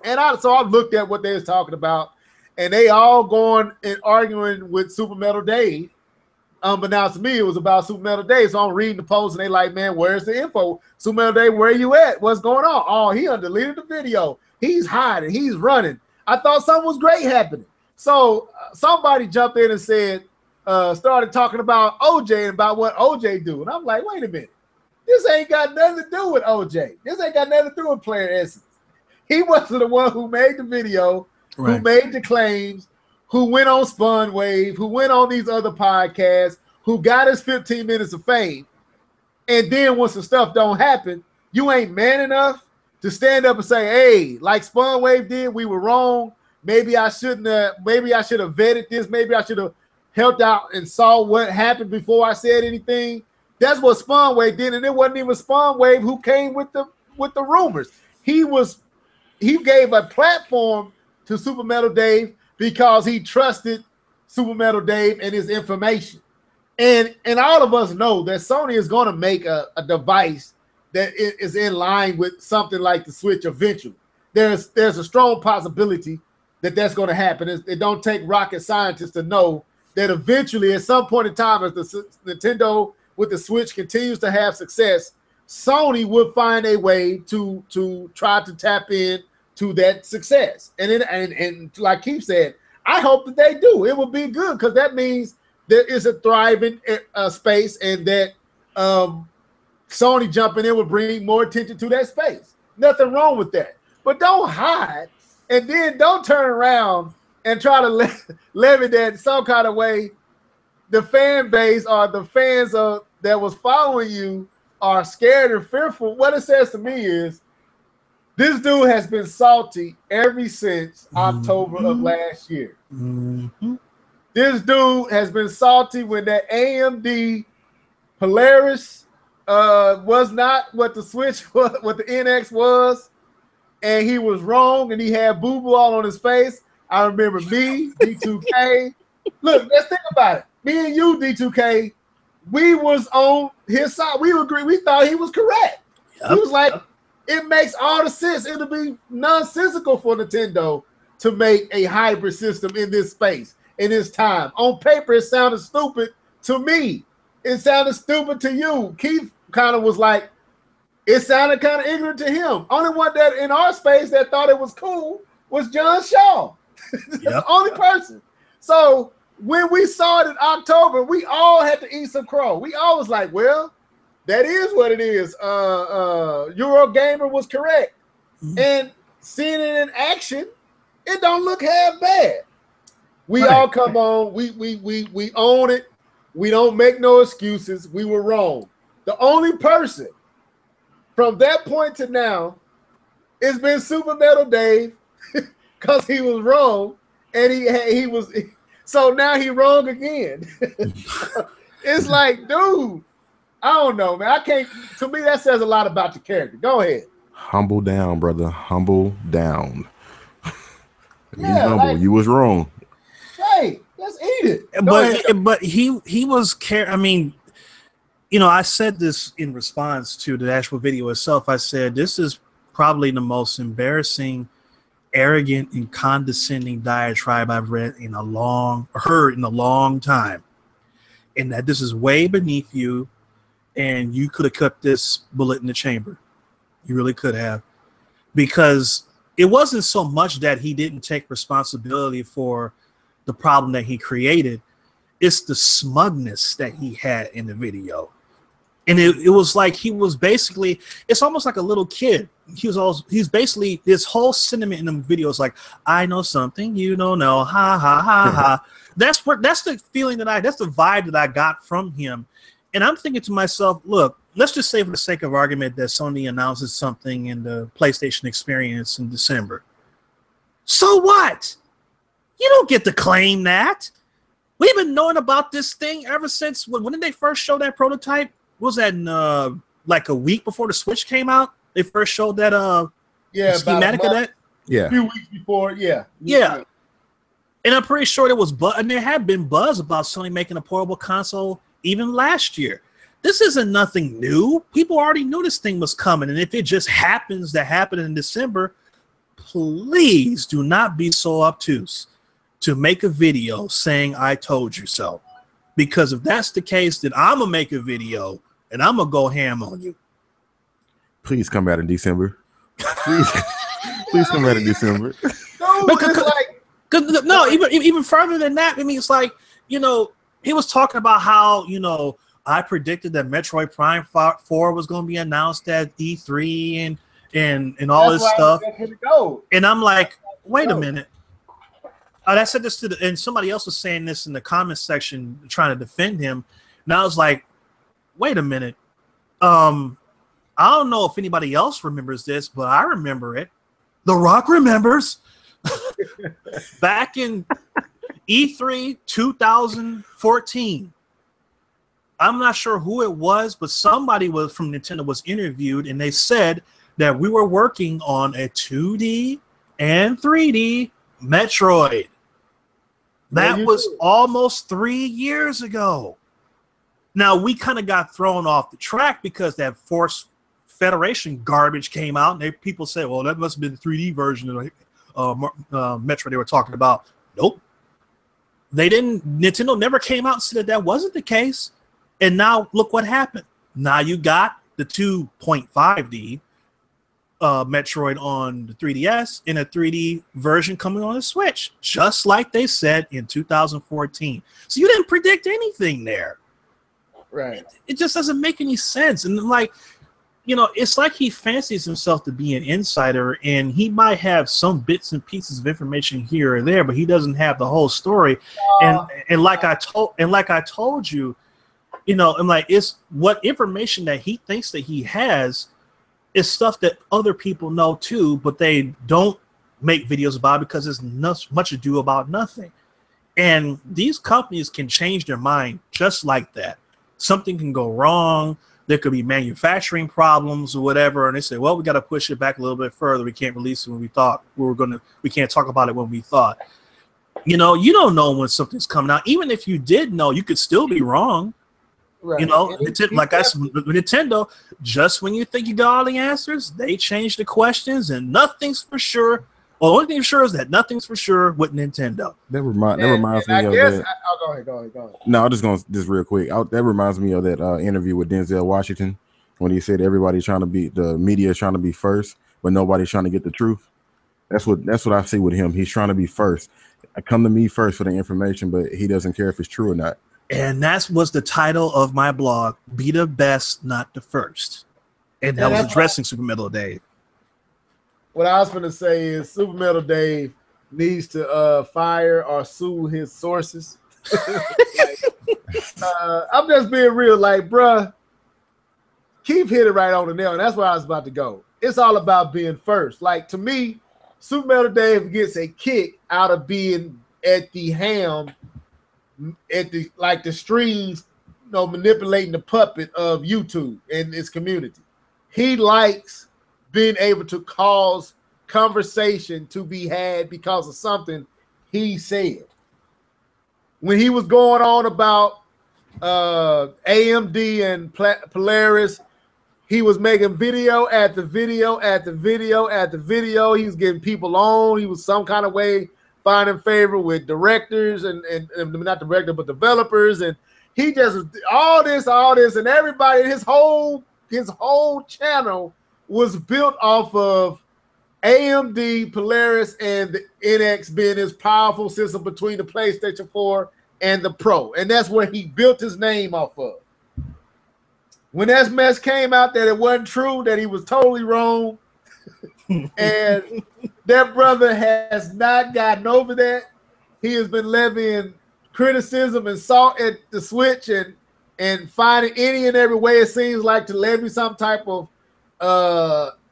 and so I looked at what they was talking about, and they all going and arguing with Super Metal Dave. Unbeknownst to me, it was about Super Metal Dave. So I'm reading the post, and they like, man, where's the info? Super Metal Dave, where you at? What's going on? Oh, he deleted the video. He's hiding. He's running. I thought something was great happening. So somebody jumped in and said. Started talking about OJ and about what OJ do. And I'm like, wait a minute. This ain't got nothing to do with OJ. This ain't got nothing to do with player essence. He wasn't the one who made the video, right, who made the claims, who went on Spawn Wave, who went on these other podcasts, who got his 15 minutes of fame. And then once the stuff don't happen, you ain't man enough to stand up and say, hey, like Spawn Wave did, we were wrong. Maybe I should have vetted this. Maybe I should have helped out and saw what happened before I said anything. That's what Spawn Wave did, and it wasn't even Spawn Wave who came with the rumors. He gave a platform to Super Metal Dave because he trusted Super Metal Dave and his information. And all of us know that Sony is going to make a device that is in line with something like the Switch eventually. There's a strong possibility that that's going to happen. It don't take rocket scientists to know that eventually, at some point in time, as the Nintendo with the Switch continues to have success, Sony would find a way to try to tap in to that success. And like Keith said, I hope that they do. It will be good, because that means there is a thriving space, and that Sony jumping in would bring more attention to that space. Nothing wrong with that. But don't hide, and then don't turn around and try to levy that some kind of way. The fan base, or the fans that was following you, are scared and fearful. What it says to me is this dude has been salty ever since October of last year. This dude has been salty when that AMD Polaris was not what the Switch was, what the NX was, and he was wrong, and he had boo-boo all on his face. I remember me, D2K. Look, let's think about it. Me and you, D2K, we was on his side. We agreed. We thought he was correct. Yep. He was like, It makes all the sense. It'll be nonsensical for Nintendo to make a hybrid system in this space, in this time. On paper, it sounded stupid to me. It sounded stupid to you. Keith kind of was like, it sounded kind of ignorant to him. Only one that in our space that thought it was cool was John Shaw. That's the only person. So when we saw it in October, we all had to eat some crow. We all was like, well, that is what it is. Eurogamer was correct. Mm-hmm. And seeing it in action, it don't look half bad. We all come on. We own it. We don't make no excuses. We were wrong. The only person from that point to now, it's been Super Metal Dave, because he was wrong, and he was, so now he wrong again. It's like, dude, I don't know, man. I can't. To me, that says a lot about the character. Go ahead. Humble down, brother. Humble down. Yeah, humble. Like, you was wrong. Hey, let's eat it. Go ahead. But he was care. I mean, you know, I said this in response to the actual video itself. I said this is probably the most embarrassing, arrogant, and condescending diatribe I've read in a long heard in a long time, and that this is way beneath you, and you could have cut this bullet in the chamber. You really could have, because it wasn't so much that he didn't take responsibility for the problem that he created. It's the smugness that he had in the video. And it was like he was basically, it's almost like a little kid. He's basically, his whole sentiment in the video is like, I know something you don't know, ha ha ha ha. That's the feeling that that's the vibe that I got from him. And I'm thinking to myself, look, let's just say for the sake of argument that Sony announces something in the PlayStation Experience in December. So what? You don't get to claim that. We've been knowing about this thing ever since, when did they first show that prototype? Was that in, like a week before the Switch came out? They first showed that schematic of that? Yeah. A few weeks before, yeah. And I'm pretty sure there was buzz, and there had been buzz about Sony making a portable console even last year. This isn't nothing new. People already knew this thing was coming, and if it just happens to happen in December, please do not be so obtuse to make a video saying I told you so. Because if that's the case, then I'm going to make a video and I'm going to go ham on you. Please come out in December. Please come out in December. No, even further than that, I mean, it's like, you know, he was talking about how, you know, I predicted that Metroid Prime 4 was going to be announced at E3 and all this stuff. And I'm like, wait a minute. I said this to and somebody else was saying this in the comment section, trying to defend him. And I was like, wait a minute. I don't know if anybody else remembers this, but I remember it. The Rock remembers. Back in E3 2014. I'm not sure who it was, but somebody was from Nintendo was interviewed, and they said that we were working on a 2D and 3D Metroid. That was almost 3 years ago. Now, we kind of got thrown off the track because that Force Federation garbage came out, and people said, well, that must have been the 3D version of Metroid they were talking about. Nope. They didn't. Nintendo never came out and said that wasn't the case. And now, look what happened. Now you got the 2.5D Metroid on the 3DS in a 3D version coming on the Switch, just like they said in 2014. So you didn't predict anything there, right? It just doesn't make any sense. And like, you know, it's like he fancies himself to be an insider, and he might have some bits and pieces of information here or there, but he doesn't have the whole story. And like I told you, you know, I'm like, it's what information that he thinks that he has. It's stuff that other people know too, but they don't make videos about it because it's much ado about nothing. And these companies can change their mind just like that. Something can go wrong. There could be manufacturing problems or whatever, and they say, well, we got to push it back a little bit further. We can't release it when we thought we were going to. We can't talk about it when we thought. You know, you don't know when something's coming out. Even if you did know, you could still be wrong. Right. You know, like I said, with Nintendo, just when you think you got all the answers, they change the questions, and nothing's for sure. Well, the only thing for sure is that nothing's for sure with Nintendo. That reminds me of that. Go ahead. No, I'm just going to, just real quick. That reminds me of that interview with Denzel Washington when he said everybody's trying to be, the media is trying to be first, but nobody's trying to get the truth. That's what I see with him. He's trying to be first. Come to me first for the information, but he doesn't care if it's true or not. And that was the title of my blog, Be the Best, Not the First. And that was addressing Super Metal Dave. What I was going to say is Super Metal Dave needs to fire or sue his sources. I'm just being real. Like, bruh, Keith hit it right on the nail, and that's where I was about to go. It's all about being first. Like, to me, Super Metal Dave gets a kick out of being at the ham, at the the strings, you know, manipulating the puppet of YouTube and its community. He likes being able to cause conversation to be had because of something he said. When he was going on about AMD and Polaris, he was making video after video after video after video. He was getting people on. He was some kind of way finding favor with directors and not director, but developers. And he just all this, and everybody, his whole channel was built off of AMD, Polaris, and the NX being this powerful system between the PlayStation 4 and the Pro. And that's where he built his name off of. When that mess came out that it wasn't true, that he was totally wrong, and that brother has not gotten over that. He has been levying criticism and salt at the Switch and finding any and every way it seems like to levy some type of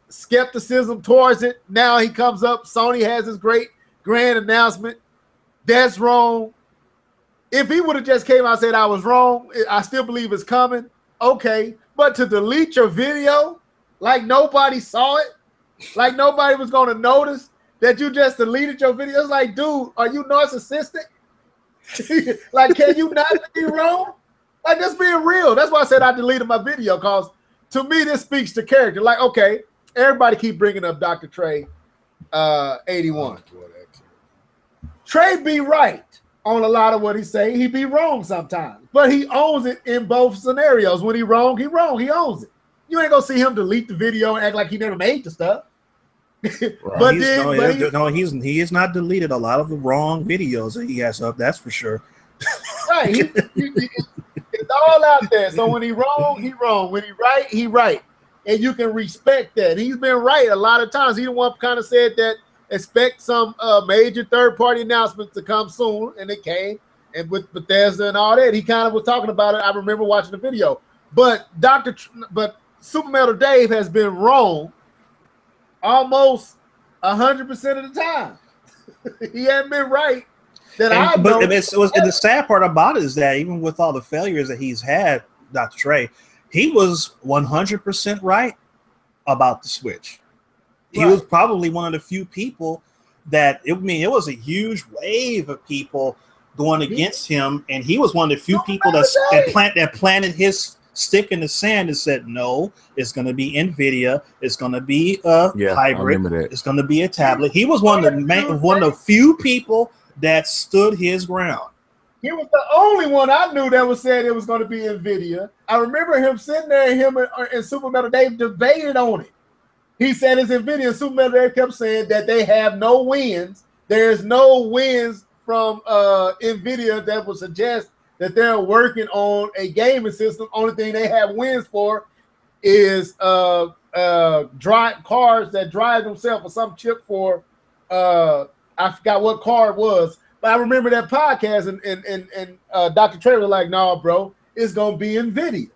skepticism towards it. Now he comes up. Sony has this great grand announcement. That's wrong. If he would have just came out and said, I was wrong, I still believe it's coming. Okay. But to delete your video like nobody saw it, like nobody was going to notice that you just deleted your videos. Like, dude, are you narcissistic? Like, can you not be wrong? Like, just being real. That's why I said I deleted my video, because to me, this speaks to character. Like, okay, everybody keep bringing up Dr. Trey 81. Oh, boy, Trey be right on a lot of what he say. He be wrong sometimes, but he owns it in both scenarios. When he wrong, he wrong. He owns it. You ain't gonna see him delete the video and act like he never made the stuff. He is not deleted a lot of the wrong videos that he has up. That's for sure. Right, it's all out there. So when he wrong, he wrong. When he right, he right. And you can respect that. He's been right a lot of times. He the one kind of said that expect some major third-party announcements to come soon, and it came. And with Bethesda and all that, he kind of was talking about it. I remember watching the video. But Super Metal Dave has been wrong almost 100% of the time. He hasn't been right. And the sad part about it is that even with all the failures that he's had, Dr. Trey, he was 100% right about the Switch. He was probably one of the few people that, it was a huge wave of people going against him, and he was one of the few people that planted his stick in the sand and said, no, it's going to be Nvidia, it's going to be a hybrid, it's going to be a tablet. He was one of the few people that stood his ground. He was the only one I knew that was saying it was going to be Nvidia. I remember him sitting there, and him and Super Metal Dave debated on it. He said it's Nvidia. Super Metal Dave kept saying that they have no wins. There's no wins from Nvidia that would suggest that they're working on a gaming system. Only thing they have wins for is drive cars that drive themselves, or some chip for I forgot what car it was, but I remember that podcast and Dr. Trey was like, "No, bro, it's gonna be Nvidia.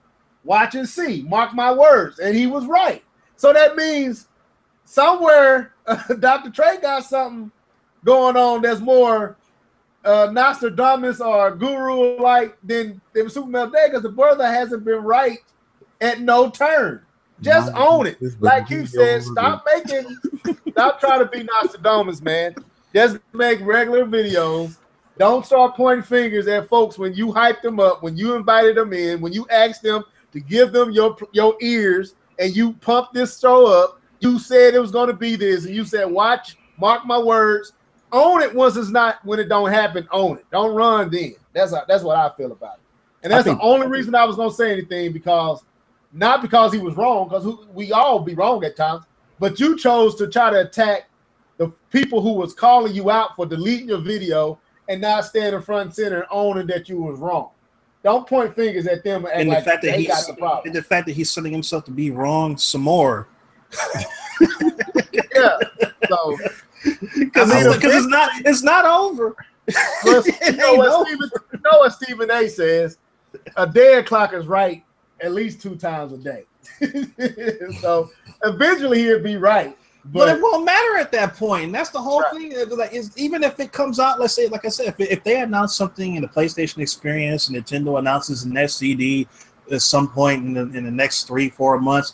Watch and see. Mark my words." And he was right. So that means somewhere Dr. Trey got something going on that's more Nostradamus or guru like than Super Metal Dave, because the brother hasn't been right at no turn. Just own it. Like Keith said, stop trying to be Nostradamus, man. Just make regular videos Don't start pointing fingers at folks when you hyped them up, when you invited them in, when you asked them to give them your ears, and you pumped this show up. You said it was going to be this, and you said, watch, mark my words. Own it once it's not, when it don't happen, own it. Don't run then. That's what I feel about it. And that's the only reason I was going to say anything, because not because he was wrong, because we all be wrong at times, but you chose to try to attack the people who was calling you out for deleting your video and not standing front and center owning that you was wrong. Don't point fingers at them and like the fact that he's got the problem. And the fact that he's sending himself to be wrong some more. Yeah. So because it's not over. Well, you know what Stephen A says, a dead clock is right at least 2 times a day. So eventually he'll be right. But it won't matter at that point. That's the whole thing. Like, even if it comes out, let's say, like I said, if they announce something in the PlayStation Experience, and Nintendo announces the next CD at some point in the next 3-4 months,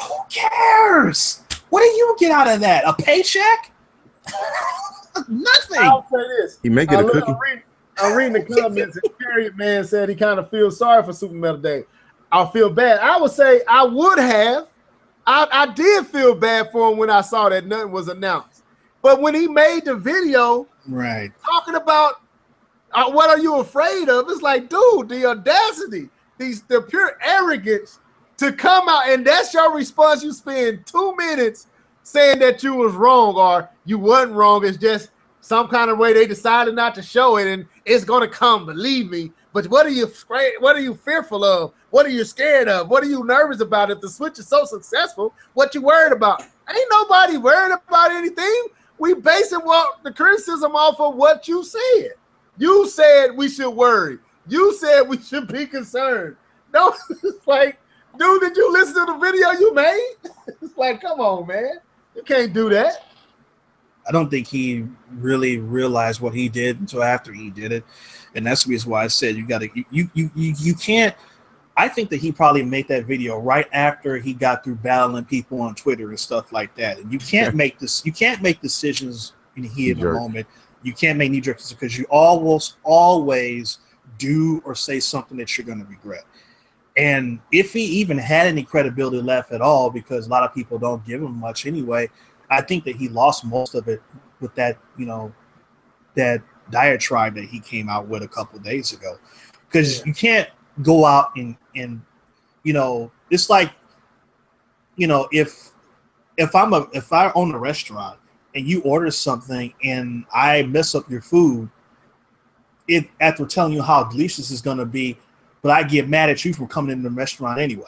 who cares? What do you get out of that? A paycheck? Nothing. I'll say this. He may get a cookie. I'm reading the comments, and Period Man said he kind of feels sorry for Super Metal Dave. I feel bad. I would say I would have. I did feel bad for him when I saw that nothing was announced. But when he made the video, right, talking about what are you afraid of, it's like, dude, the audacity, the pure arrogance to come out, and that's your response. You spend 2 minutes saying that you was wrong, or you wasn't wrong. It's just some kind of way they decided not to show it, and it's gonna come. Believe me. But what are you afraid? What are you fearful of? What are you scared of? What are you nervous about? If the Switch is so successful, what you worried about? Ain't nobody worried about anything. We basing the criticism off of what you said. You said we should worry. You said we should be concerned. No, it's like, dude, did you listen to the video you made? It's like, come on, man. You can't do that. I don't think he really realized what he did until after he did it. And that's the reason why I said you can't. I think that he probably made that video right after he got through battling people on Twitter and stuff like that. And you can't make this. You can't make decisions in the heat of the moment. You can't make knee jerk decisions because you always do or say something that you're going to regret. And if he even had any credibility left at all, because a lot of people don't give him much anyway, I think that he lost most of it with that, that diatribe that he came out with a couple of days ago, because you can't go out and it's like, if I own a restaurant and you order something and I mess up your food, after telling you how delicious it's gonna be, but I get mad at you for coming into the restaurant anyway.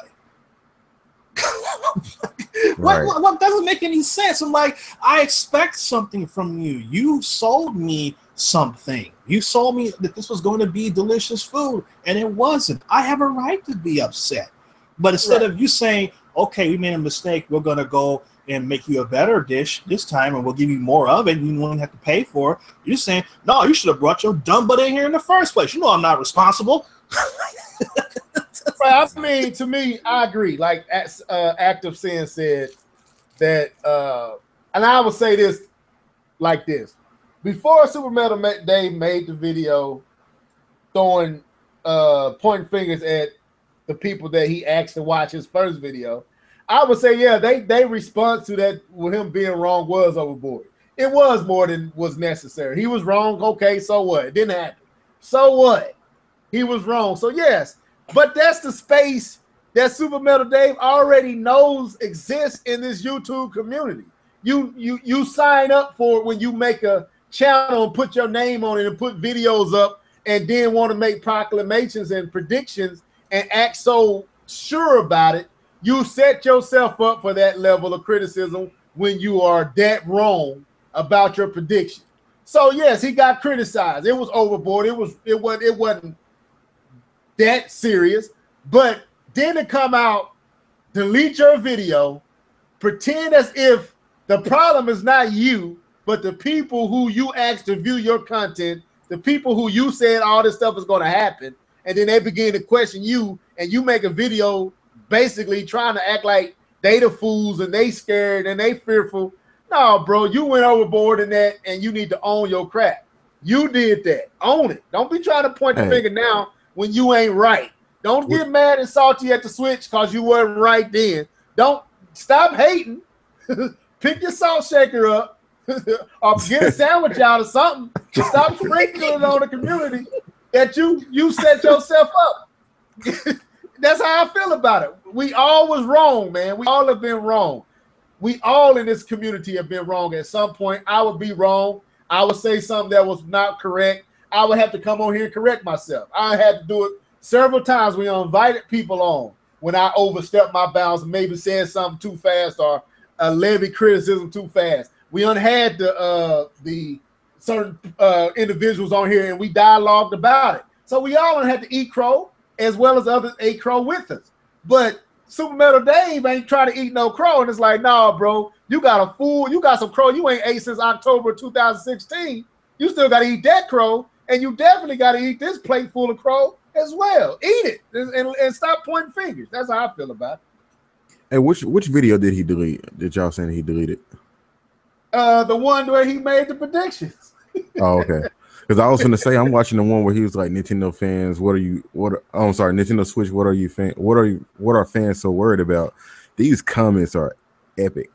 Right. What doesn't make any sense? I'm like, I expect something from you. You sold me something. You sold me that this was going to be delicious food, and it wasn't. I have a right to be upset. But instead of you saying, okay, we made a mistake, we're going to go and make you a better dish this time, and we'll give you more of it, and you won't have to pay for it, you're saying, no, you should have brought your dumb butt in here in the first place. You know I'm not responsible. I mean, to me, I agree. Like Active Sin said that, and I would say this like this. Before Super Metal Dave made the video throwing pointing fingers at the people that he asked to watch his first video, I would say, yeah, they response to that with him being wrong was overboard. It was more than was necessary. He was wrong. Okay, so what? It didn't happen. So what? He was wrong. So yes. But that's the space that Super Metal Dave already knows exists in this YouTube community. You sign up for it when you make a channel and put your name on it and put videos up and then want to make proclamations and predictions and act so sure about it. You set yourself up for that level of criticism when you are that wrong about your prediction. So yes, he got criticized. It was overboard. It wasn't that serious, but then to come out, delete your video, pretend as if the problem is not you, but the people who you asked to view your content, the people who you said all this stuff is going to happen, and then they begin to question you, and you make a video basically trying to act like they the fools and they scared and they fearful. No, bro, you went overboard in that, and you need to own your crap. You did that. Own it. Don't be trying to point the finger now when you ain't right. Don't get mad and salty at the Switch because you weren't right then. Don't stop hating. Pick your salt shaker up or get a sandwich out or something. Stop sprinkling on the community that you set yourself up. That's how I feel about it. We all was wrong, man. We all have been wrong. We all in this community have been wrong. At some point, I would be wrong. I would say something that was not correct. I would have to come on here and correct myself. I had to do it several times. We invited people on when I overstepped my bounds and maybe said something too fast or levied criticism too fast. We had the certain individuals on here and we dialogued about it. So we all had to eat crow as well as others ate crow with us. But Super Metal Dave ain't trying to eat no crow, and it's like, nah, bro, you got a fool. You got some crow you ain't ate since October 2016. You still got to eat that crow, and you definitely got to eat this plate full of crow as well. Eat it and stop pointing fingers. That's how I feel about it. And which video did he delete? Did y'all saying he deleted? The one where he made the predictions. Oh, okay. Because I was gonna say I'm watching the one where he was like, Nintendo fans, what are you? Nintendo Switch, what are you? What are fans so worried about? These comments are epic.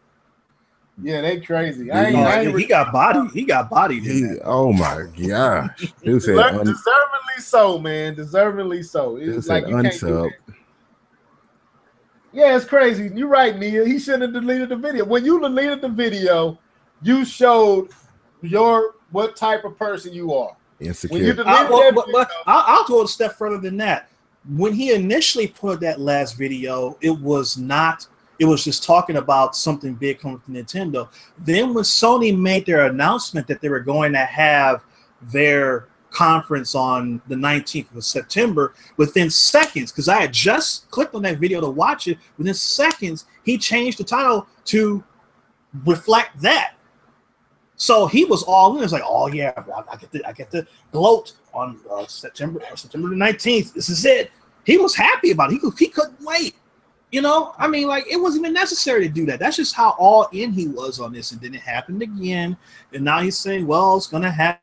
Yeah, they crazy. He got bodied. He got bodied. Oh my gosh! It said deservingly so, man. Deservingly so. It's like you can't do that. Yeah, it's crazy. You're right, Nia. He shouldn't have deleted the video. When you deleted the video, you showed what type of person you are. Insecure. I'll go a step further than that. When he initially put that last video, it was not, it was just talking about something big coming from Nintendo. Then when Sony made their announcement that they were going to have their conference on the 19th of September, within seconds, because I had just clicked on that video to watch it, within seconds, he changed the title to reflect that. So he was all in. It's like, oh yeah, I get to gloat on September the 19th. This is it. He was happy about it. He couldn't wait. You know, I mean, like it wasn't even necessary to do that. That's just how all in he was on this. And then it happened again. And now he's saying, well, it's gonna happen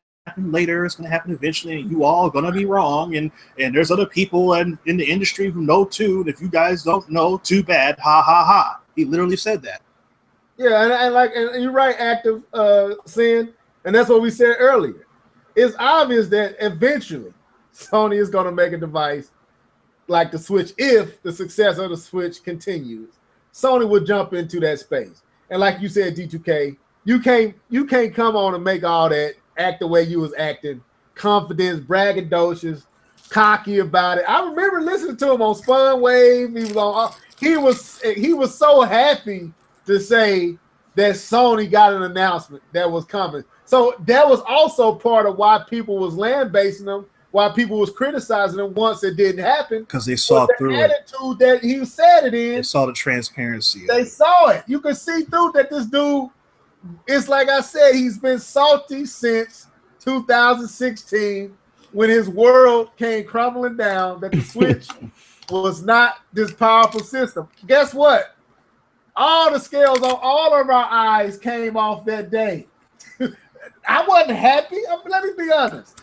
later. It's gonna happen eventually. And you all are gonna be wrong. And there's other people in the industry who know too. And if you guys don't know, too bad. Ha ha ha. He literally said that. Yeah, and you're right, active sin, and that's what we said earlier. It's obvious that eventually Sony is going to make a device like the Switch if the success of the Switch continues. Sony will jump into that space, and like you said, D2K, you can't come on and make all that act the way you was acting, confidence, braggadocious, cocky about it. I remember listening to him on Spawn Wave. He was so happy to say that Sony got an announcement that was coming. So that was also part of why people was land-basing them, why people was criticizing them once it didn't happen. Because they saw through it. The attitude that he said it in. They saw the transparency. They saw it. You could see through that this dude, it's like I said, he's been salty since 2016 when his world came crumbling down that the Switch was not this powerful system. Guess what? All the scales on all of our eyes came off that day. I wasn't happy. I mean, let me be honest.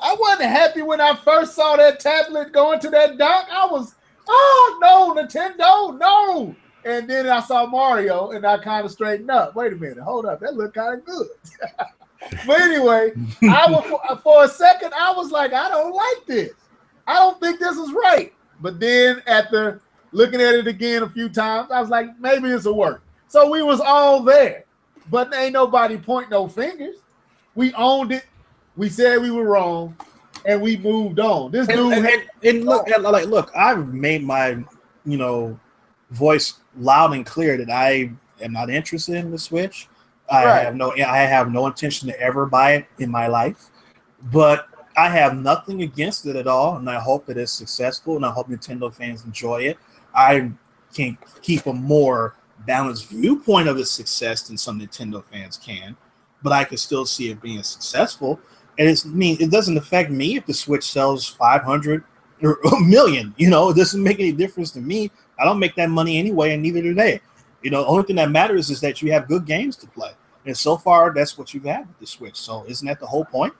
I wasn't happy when I first saw that tablet going to that dock. I was, oh, no, Nintendo, no. And then I saw Mario, and I kind of straightened up. Wait a minute. Hold up. That looked kind of good. But anyway, for a second, I was like, I don't like this. I don't think this is right. But then after looking at it again a few times, I was like, maybe this will work. So we was all there, but ain't nobody point no fingers. We owned it. We said we were wrong, and we moved on. This dude and look, like, look, I've made my, you know, voice loud and clear that I am not interested in the Switch. I have no intention to ever buy it in my life, but I have nothing against it at all, and I hope it is successful, and I hope Nintendo fans enjoy it. I can keep a more balanced viewpoint of its success than some Nintendo fans can, but I can still see it being successful. And it's, I mean, it doesn't affect me if the Switch sells 500 or a million. You know, it doesn't make any difference to me. I don't make that money anyway, and neither do they. You know, the only thing that matters is that you have good games to play. And so far, that's what you've had with the Switch. So isn't that the whole point?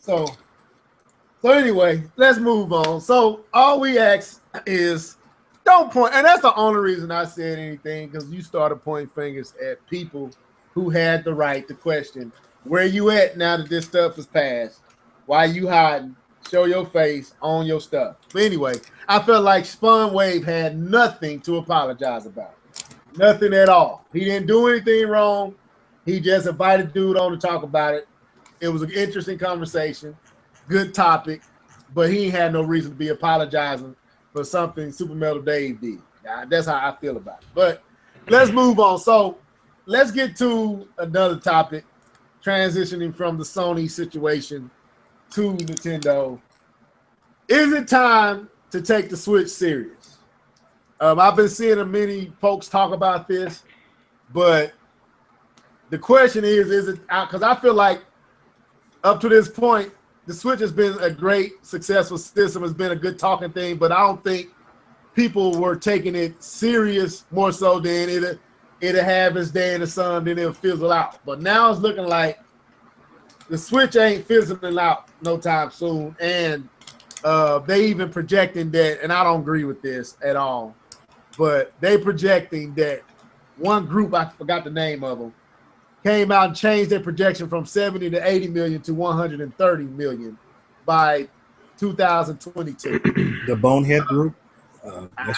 So anyway, let's move on. So all we ask is don't point. And that's the only reason I said anything, because you started pointing fingers at people who had the right to question, where you at now that this stuff is passed? Why you hiding? Show your face, own your stuff. But anyway, I felt like Spawn Wave had nothing to apologize about. Nothing at all. He didn't do anything wrong. He just invited dude on to talk about it. It was an interesting conversation, good topic, but he had no reason to be apologizing for something Super Metal Dave did. Now, that's how I feel about it. But let's move on. So let's get to another topic, transitioning from the Sony situation to Nintendo. Is it time to take the Switch serious? I've been seeing many folks talk about this, but the question is it out? Because I feel like up to this point, the Switch has been a great, successful system. It's been a good talking thing, but I don't think people were taking it serious more so than it'll have its day in the sun, then it'll fizzle out. But now it's looking like the Switch ain't fizzling out no time soon, and they even projecting that, and I don't agree with this at all, but they projecting that one group, I forgot the name of them, came out and changed their projection from 70 to 80 million to 130 million by 2022. The Bonehead Group? I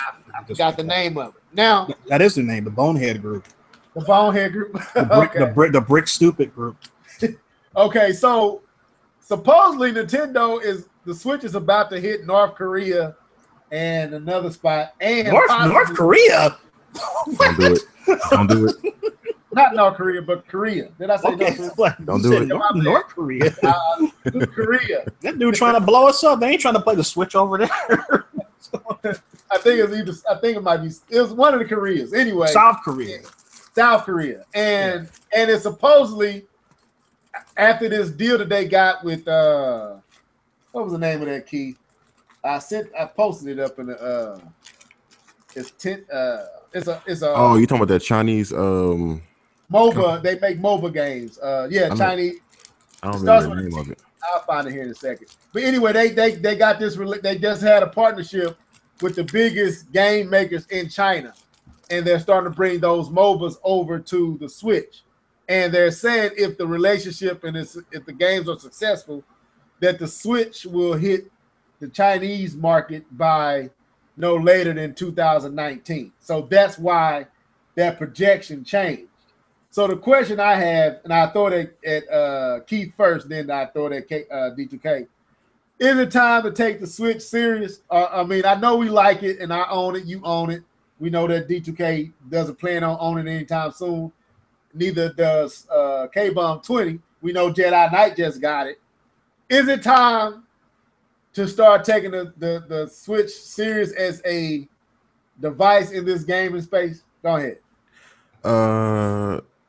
forgot the name of it. Now that is the name, the Bonehead Group. The Bonehead Group. The Brick Stupid Group. Okay, so supposedly the Switch is about to hit North Korea and another spot. And North Korea. Don't do it. Don't do it. Not North Korea, but Korea. Did I say okay. North Korea? Don't do it. North Korea. Korea. That dude trying to blow us up. They ain't trying to play the Switch over there. I think it was one of the Koreas. Anyway, South Korea, and it's supposedly after this deal that they got with what was the name of that key? I posted it up in the oh, you talking about that Chinese MOBA? They make MOBA games. Chinese. I don't remember the name of it. I'll find it here in a second. But anyway, they got this. They just had a partnership with the biggest game makers in China, and they're starting to bring those MOBAs over to the Switch. And they're saying if the relationship and if the games are successful, that the Switch will hit the Chinese market by no later than 2019. So that's why that projection changed. So the question I have, and I throw it at Keith first, then I throw it at D2K. Is it time to take the Switch serious? I mean, I know we like it, and I own it. You own it. We know that D2K doesn't plan on owning it anytime soon. Neither does K-Bomb 20. We know Jedi Knight just got it. Is it time to start taking the Switch serious as a device in this gaming space? Go ahead.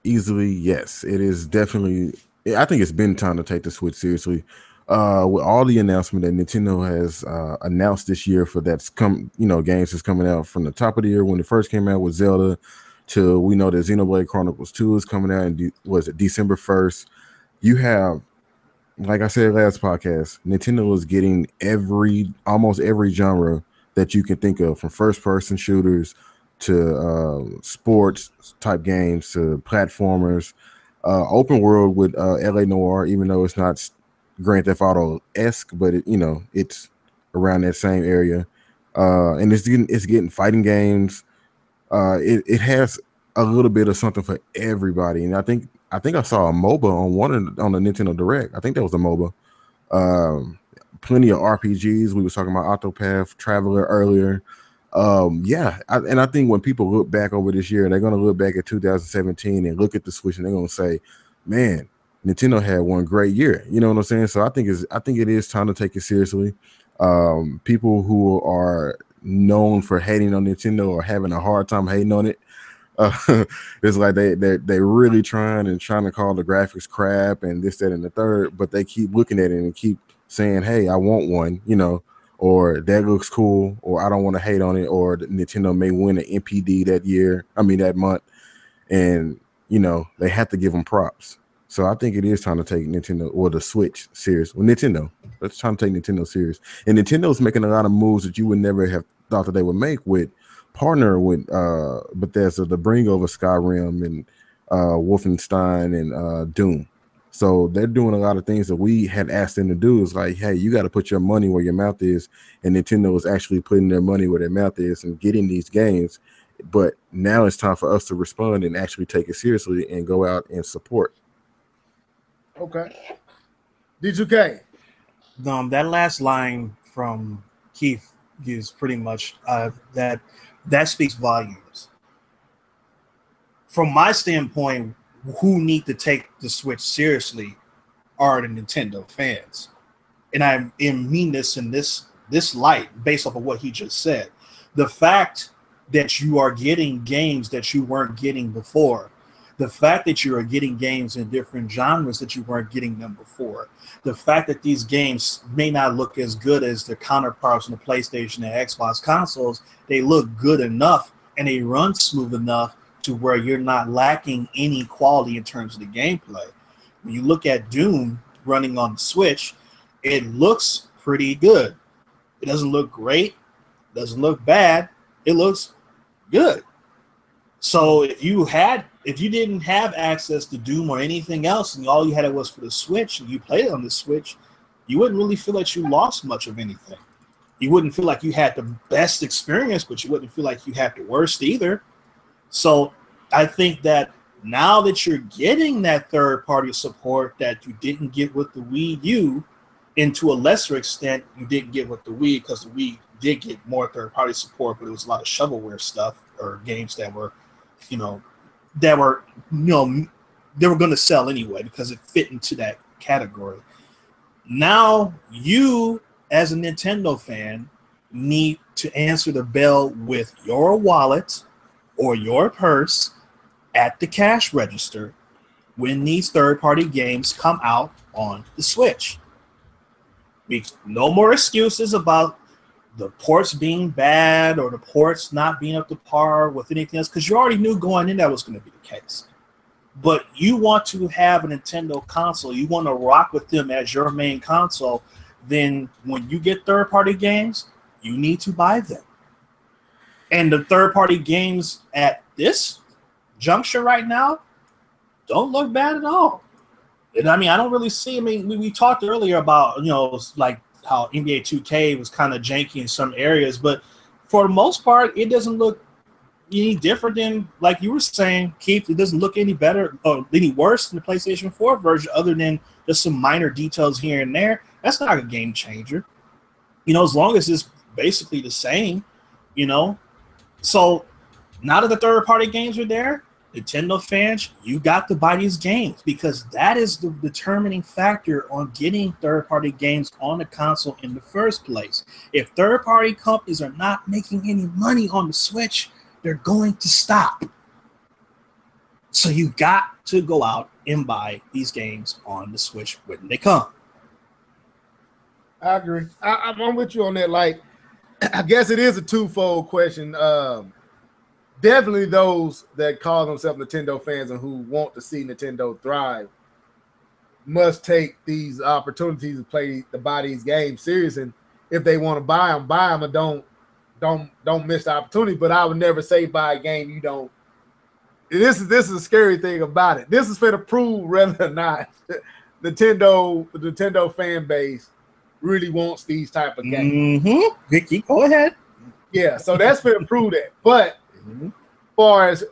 Easily, yes. It is definitely, I think it's been time to take the Switch seriously. With all the announcement that Nintendo has announced this year for games that's coming out from the top of the year when it first came out with Zelda to we know that Xenoblade Chronicles 2 is coming out and was it December 1st. You have, like I said last podcast, Nintendo is getting almost every genre that you can think of, from first person shooters to sports type games to platformers, open world with LA Noire, even though it's not Grand Theft Auto-esque, but it's around that same area, and it's getting fighting games. It has a little bit of something for everybody, and I think I saw a MOBA on the Nintendo Direct. I think that was a MOBA. Plenty of RPGs. We were talking about Octopath Traveler earlier. And I think when people look back over this year, they're going to look back at 2017 and look at the Switch, and they're going to say, "Man, Nintendo had one great year." You know what I'm saying? So I think it is time to take it seriously. People who are known for hating on Nintendo or having a hard time hating on it, it's like they really trying to call the graphics crap and this, that, and the third, but they keep looking at it and keep saying, "Hey, I want one," or "That looks cool," or "I don't want to hate on it," or Nintendo may win an NPD that month, and you know, they have to give them props. So I think it is time to take Nintendo or the Switch serious. Well, Nintendo, let's try to take Nintendo serious. And Nintendo's making a lot of moves that you would never have thought that they would make with partner with Bethesda to bring over Skyrim and Wolfenstein and Doom. So they're doing a lot of things that we had asked them to do. It's like, hey, you got to put your money where your mouth is. And Nintendo is actually putting their money where their mouth is and getting these games. But now it's time for us to respond and actually take it seriously and go out and support. Okay. D2K. That last line from Keith is pretty much that speaks volumes. From my standpoint, who need to take the Switch seriously are the Nintendo fans. And I mean this in this light based off of what he just said. The fact that you are getting games that you weren't getting before, the fact that you are getting games in different genres that you weren't getting them before, the fact that these games may not look as good as their counterparts on the PlayStation and Xbox consoles, they look good enough and they run smooth enough to where you're not lacking any quality in terms of the gameplay. When you look at Doom running on the Switch, it looks pretty good. It doesn't look great, doesn't look bad, it looks good. So if you didn't have access to Doom or anything else and all you had it was for the Switch and you played it on the Switch, you wouldn't really feel that you lost much of anything. You wouldn't feel like you had the best experience, but you wouldn't feel like you had the worst either. So I think that now that you're getting that third-party support that you didn't get with the Wii U, and to a lesser extent, you didn't get with the Wii because the Wii did get more third-party support, but it was a lot of shovelware stuff or games that were they were going to sell anyway because it fit into that category. Now you, as a Nintendo fan, need to answer the bell with your wallet or your purse at the cash register when these third-party games come out on the Switch. No more excuses about the ports being bad or the ports not being up to par with anything else, because you already knew going in that was going to be the case. But you want to have a Nintendo console, you want to rock with them as your main console, then when you get third-party games, you need to buy them. And the third-party games at this juncture right now don't look bad at all. And I don't really see. We talked earlier about like how NBA 2K was kind of janky in some areas, but for the most part, it doesn't look any different than, like you were saying, Keith. It doesn't look any better or any worse than the PlayStation 4 version, other than just some minor details here and there. That's not a game changer, As long as it's basically the same, So now that the third-party games are there, Nintendo fans, you got to buy these games because that is the determining factor on getting third-party games on the console in the first place. If third-party companies are not making any money on the Switch, they're going to stop. So you got to go out and buy these games on the Switch when they come. I agree. I'm with you on that. Like, I guess it is a twofold question. Definitely those that call themselves Nintendo fans and who want to see Nintendo thrive must take these opportunities to buy these games serious. And if they want to buy them, and don't miss the opportunity. But I would never say buy a game you don't. This is a scary thing about it. This is for to prove whether or not the Nintendo fan base really wants these type of games. Mm-hmm. Vicky, go ahead. Yeah, so that's for to prove that. But as far as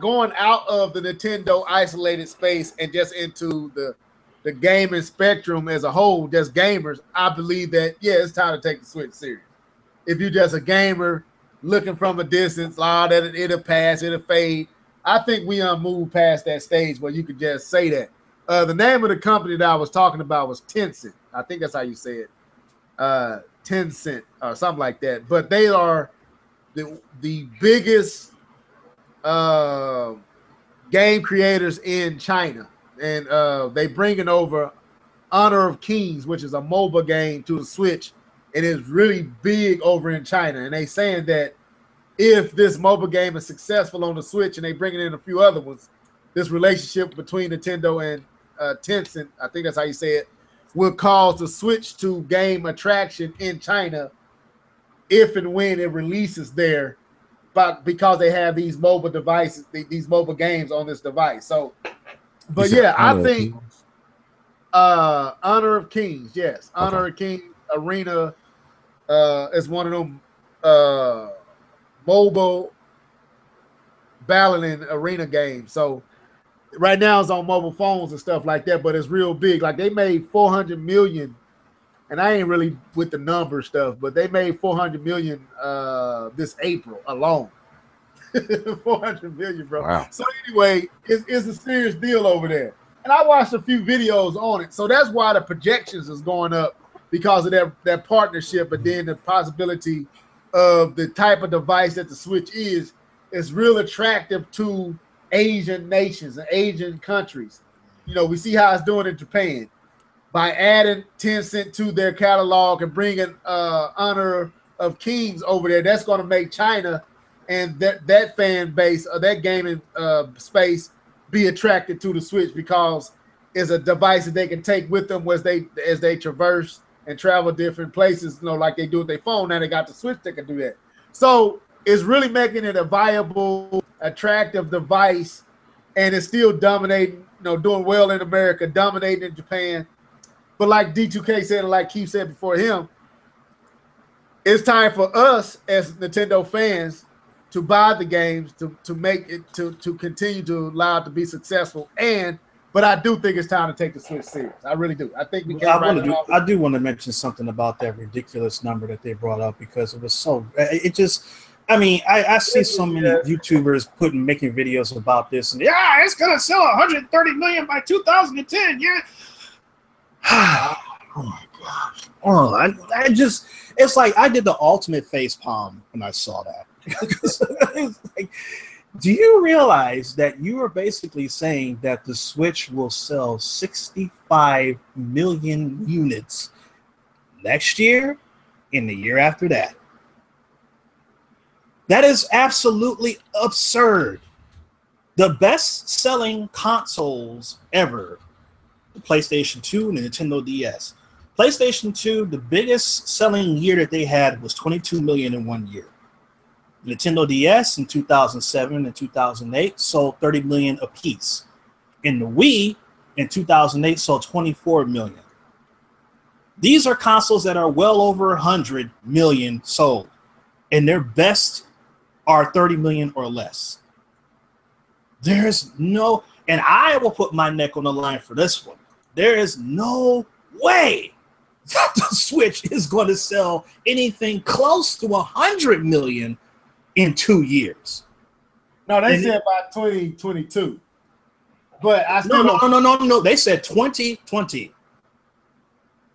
going out of the Nintendo isolated space and just into the gaming spectrum as a whole, just gamers, I believe that, yeah, it's time to take the Switch serious. If you're just a gamer looking from a distance, it'll pass, it'll fade. I think we moved past that stage where you could just say that. The name of the company that I was talking about was Tencent. I think that's how you say it, Tencent or something like that. But they are the biggest game creators in China, and they bringing over Honor of Kings, which is a MOBA game, to the Switch, and it's really big over in China. And they saying that if this MOBA game is successful on the Switch, and they bringing in a few other ones, this relationship between Nintendo and Tencent, I think that's how you say it, will cause the Switch to gain attraction in China if and when it releases there, but because they have these mobile devices, these mobile games on this device. So, but yeah, I think Honor of Kings, yes, Honor of Kings Arena is one of them mobile battling arena games. So right now it's on mobile phones and stuff like that, but it's real big. Like they made 400 million, and I ain't really with the number stuff, but they made 400 million this April alone. 400 million, bro. Wow. So anyway, it's a serious deal over there. And I watched a few videos on it. So that's why the projections is going up, because of that partnership, but then the possibility of the type of device that the Switch is real attractive to Asian nations and Asian countries. You know, we see how it's doing in Japan. By adding Tencent to their catalog and bringing Honor of Kings over there, that's going to make China and that fan base or that gaming space be attracted to the Switch, because it's a device that they can take with them as they traverse and travel different places, you know, like they do with their phone. Now they got the Switch that can do that. So it's really making it a viable, attractive device, and it's still dominating, you know, doing well in America, dominating in Japan. But like D2K said, and like Keith said before him, it's time for us as Nintendo fans to buy the games, to make it, to continue to allow it to be successful. And but I do think it's time to take the Switch serious. I really do. I think we can. I do want to mention something about that ridiculous number that they brought up, because it was so. It just, I mean, I see so many YouTubers making videos about this, and yeah, it's gonna sell 130 million by 2010. Yeah. Oh my gosh. Oh, I just, it's like I did the ultimate face palm when I saw that. It's like, do you realize that you are basically saying that the Switch will sell 65 million units next year and the year after that? That is absolutely absurd. The best-selling consoles ever, the PlayStation 2 and the Nintendo DS. PlayStation 2, the biggest selling year that they had was 22 million in one year. Nintendo DS in 2007 and 2008 sold 30 million apiece. And the Wii in 2008 sold 24 million. These are consoles that are well over 100 million sold, and their best are 30 million or less. There's no, and I will put my neck on the line for this one. There is no way that the Switch is going to sell anything close to 100 million in 2 years. No, they said by 2022. But I still no. They said 2020.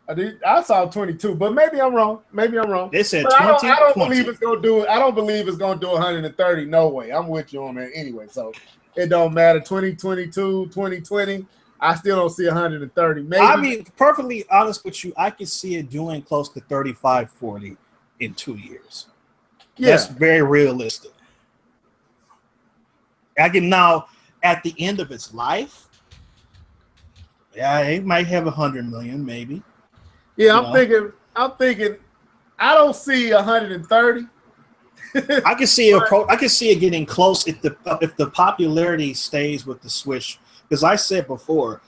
I saw 22, but maybe I'm wrong. Maybe I'm wrong. They said 2020. I don't believe it's gonna do it. I don't believe it's gonna do 130. No way. I'm with you on that anyway. So it don't matter. 2022, 2020. I still don't see 130. Maybe. I mean, perfectly honest with you, I could see it doing close to 35, 40 in 2 years. Yes, yeah. Very realistic. I can now, at the end of its life, yeah, it might have 100 million, maybe. Yeah, I'm thinking. I don't see 130. I can see it. I can see it getting close if the popularity stays with the Switch. Because I said before,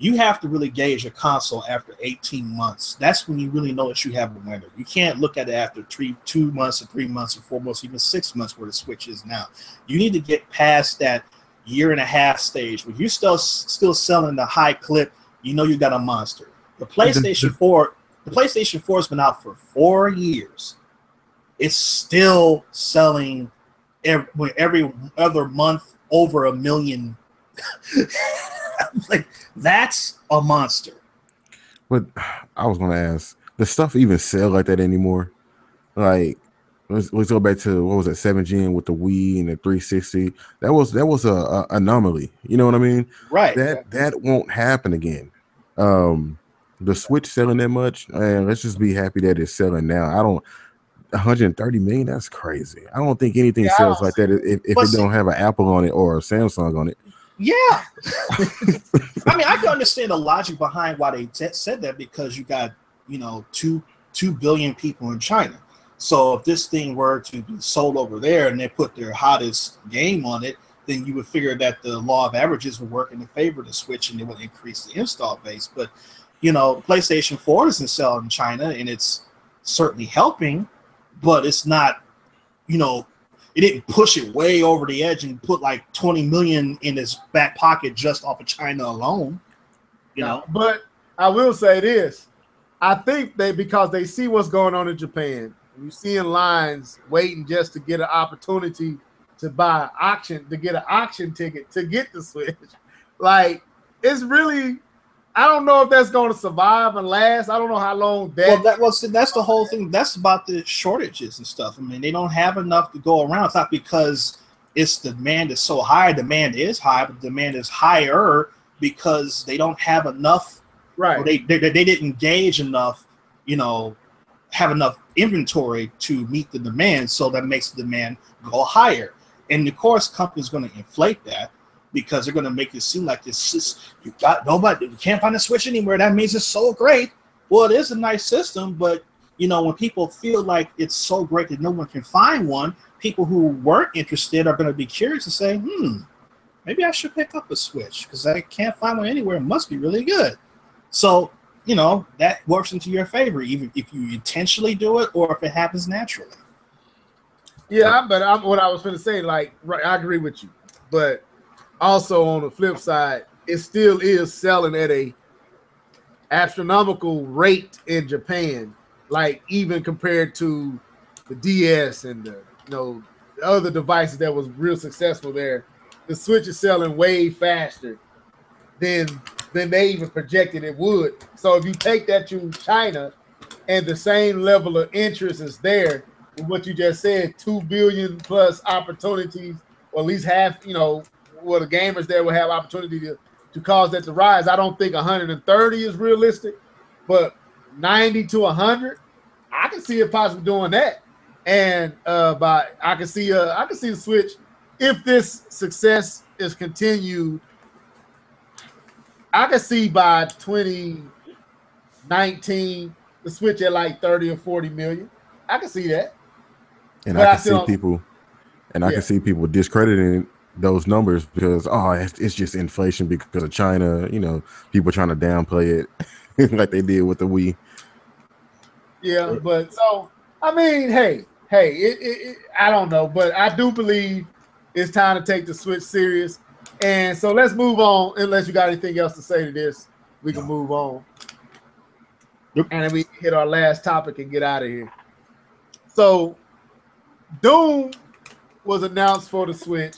you have to really gauge a console after 18 months. That's when you really know that you have a winner. You can't look at it after 2 months or 3 months or 4 months, even 6 months where the Switch is now. You need to get past that year-and-a-half stage. When you're still selling the high clip, you know you got a monster. The PlayStation 4, the PlayStation 4 has been out for 4 years. It's still selling every other month over 1 million. Like, that's a monster. But I was gonna ask, does stuff even sell like that anymore? Like, let's go back to what was that 7th gen with the Wii and the 360. That was a anomaly. You know what I mean? Right. That won't happen again. The Switch selling that much, and let's just be happy that it's selling now. I don't. 130 million? That's crazy. I don't think anything sells like that if it don't have an Apple on it or a Samsung on it. Yeah. I mean, I can understand the logic behind why they said that, because you got, you know, 2 billion people in China. So if this thing were to be sold over there and they put their hottest game on it, then you would figure that the law of averages would work in the favor of the Switch and it would increase the install base. But, you know, PlayStation 4 isn't selling in China, and it's certainly helping, but it's not, you know, it didn't push it way over the edge and put like 20 million in its back pocket just off of China alone, you know. But I will say this. I think that because they see what's going on in Japan, you're seeing lines waiting just to get an opportunity to buy an auction, to get an auction ticket to get the Switch. Like, it's really, I don't know if that's going to survive and last. I don't know how long that. Well, that's the whole thing. That's about the shortages and stuff. I mean, they don't have enough to go around. It's not because it's demand is so high. Demand is high, but demand is higher because they don't have enough. Right. Or they didn't gauge enough, you know, have enough inventory to meet the demand. So that makes the demand go higher. And of course, companies going to inflate that, because they're going to make it seem like this is, you got nobody, you can't find a Switch anywhere, that means it's so great. Well, it is a nice system, but you know, when people feel like it's so great that no one can find one, people who weren't interested are going to be curious and say, maybe I should pick up a Switch because I can't find one anywhere. It must be really good. So, you know, that works into your favor, even if you intentionally do it or if it happens naturally. Yeah, but what I was going to say, like, right, I agree with you, but also on the flip side, it still is selling at a astronomical rate in Japan, like even compared to the DS and the, you know, the other devices that was real successful there. The Switch is selling way faster than they even projected it would. So if you take that to China and the same level of interest is there, what you just said, 2 billion plus opportunities, or at least half, you know, well, the gamers there will have opportunity to cause that to rise. I don't think 130 is realistic, but 90 to 100, I can see it possibly doing that. And I can see the Switch, if this success is continued, I can see by 2019 the Switch at like 30 or 40 million. I can see that. And but I can see people, and I can see people discrediting those numbers because, oh, it's just inflation because of China, you know, people trying to downplay it like they did with the Wii. Yeah, but so I mean, hey, I don't know, but I do believe it's time to take the Switch serious. And so let's move on. Unless you got anything else to say to this, we can move on. Yep. And then we hit our last topic and get out of here. So Doom was announced for the Switch.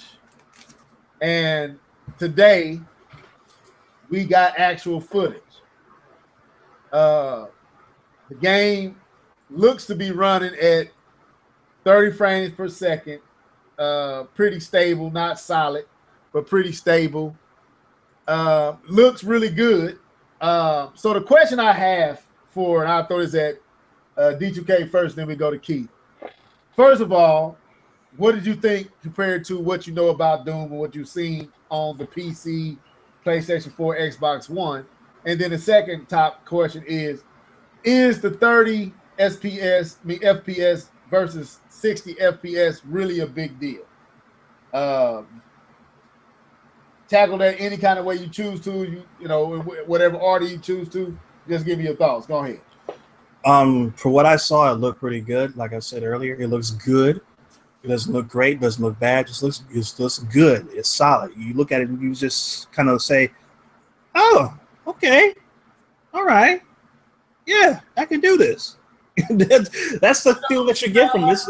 And today, we got actual footage. The game looks to be running at 30 frames per second. Pretty stable, not solid, but pretty stable. Looks really good. So the question I have for, and I'll throw this at D2K first, then we go to Keith. First of all, what did you think compared to what you know about Doom and what you've seen on the PC, PlayStation 4, Xbox One? And then the second top question is the 30 SPS, I mean FPS versus 60 FPS really a big deal? Tackle that any kind of way you choose to, you know, whatever order you choose to, just give me your thoughts. Go ahead. For what I saw, it looked pretty good. Like I said earlier, it looks good. It doesn't look great, doesn't look bad, just looks good. It's solid. You look at it and you just kind of say, oh, okay, all right, yeah, I can do this. That's the feel that you get from this.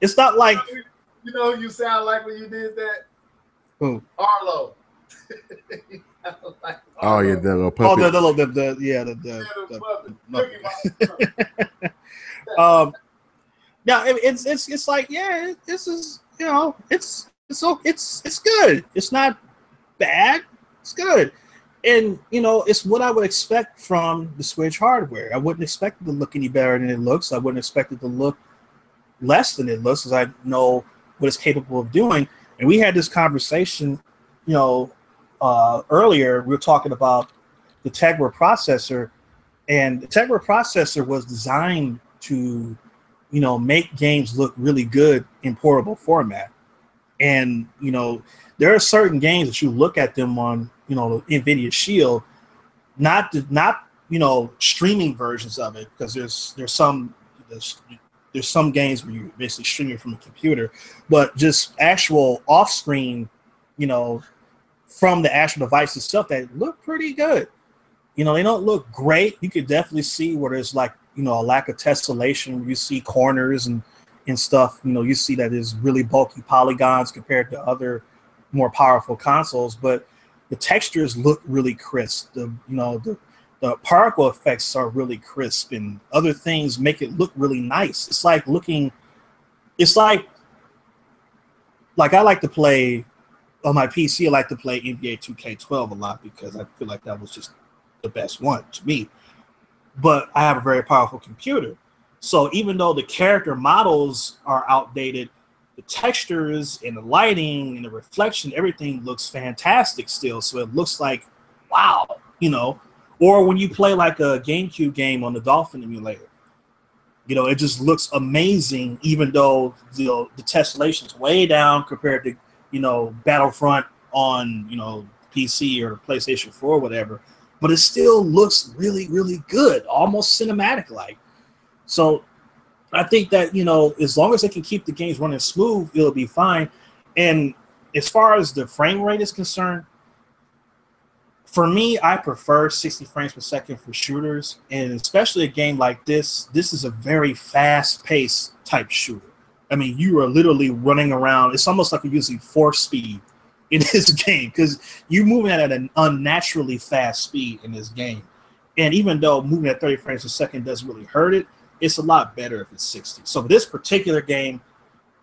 It's not like, you know, you sound like when you did that. Who? Arlo. Like Arlo. Oh yeah, the little puppy. Oh, the puppy. Yeah, it's like, yeah, this is, you know, it's good. It's not bad. It's good. And, you know, it's what I would expect from the Switch hardware. I wouldn't expect it to look any better than it looks. I wouldn't expect it to look less than it looks, because I know what it's capable of doing. And we had this conversation, you know, earlier, we were talking about the Tegra processor, and the Tegra processor was designed to, you know, make games look really good in portable format. And, you know, there are certain games that you look at them on, you know, Nvidia Shield, not you know, streaming versions of it, because there's some games where you're basically streaming from a computer, but just actual off screen, you know, from the actual device and stuff that look pretty good. You know, they don't look great. You could definitely see where there's, like, you know, a lack of tessellation. You see corners and stuff. You know, you see that there's really bulky polygons compared to other more powerful consoles, but the textures look really crisp. The particle effects are really crisp, and other things make it look really nice. It's like looking, it's like I like to play on my PC. I like to play NBA 2K12 a lot because I feel like that was just the best one to me, but I have a very powerful computer. So even though the character models are outdated, the textures and the lighting and the reflection, everything looks fantastic still. So it looks like, wow, you know, or when you play like a GameCube game on the Dolphin emulator, you know, it just looks amazing, even though the tessellation's way down compared to, you know, Battlefront on, you know, PC or PlayStation 4 or whatever. But it still looks really, really good, almost cinematic-like. So I think that, you know, as long as they can keep the games running smooth, it'll be fine. And as far as the frame rate is concerned, for me, I prefer 60 frames per second for shooters, and especially a game like this. This is a very fast-paced type shooter. I mean, you are literally running around. It's almost like you're using force speed in this game, because you're moving at an unnaturally fast speed in this game. And even though moving at 30 frames per second doesn't really hurt it, it's a lot better if it's 60. So for this particular game,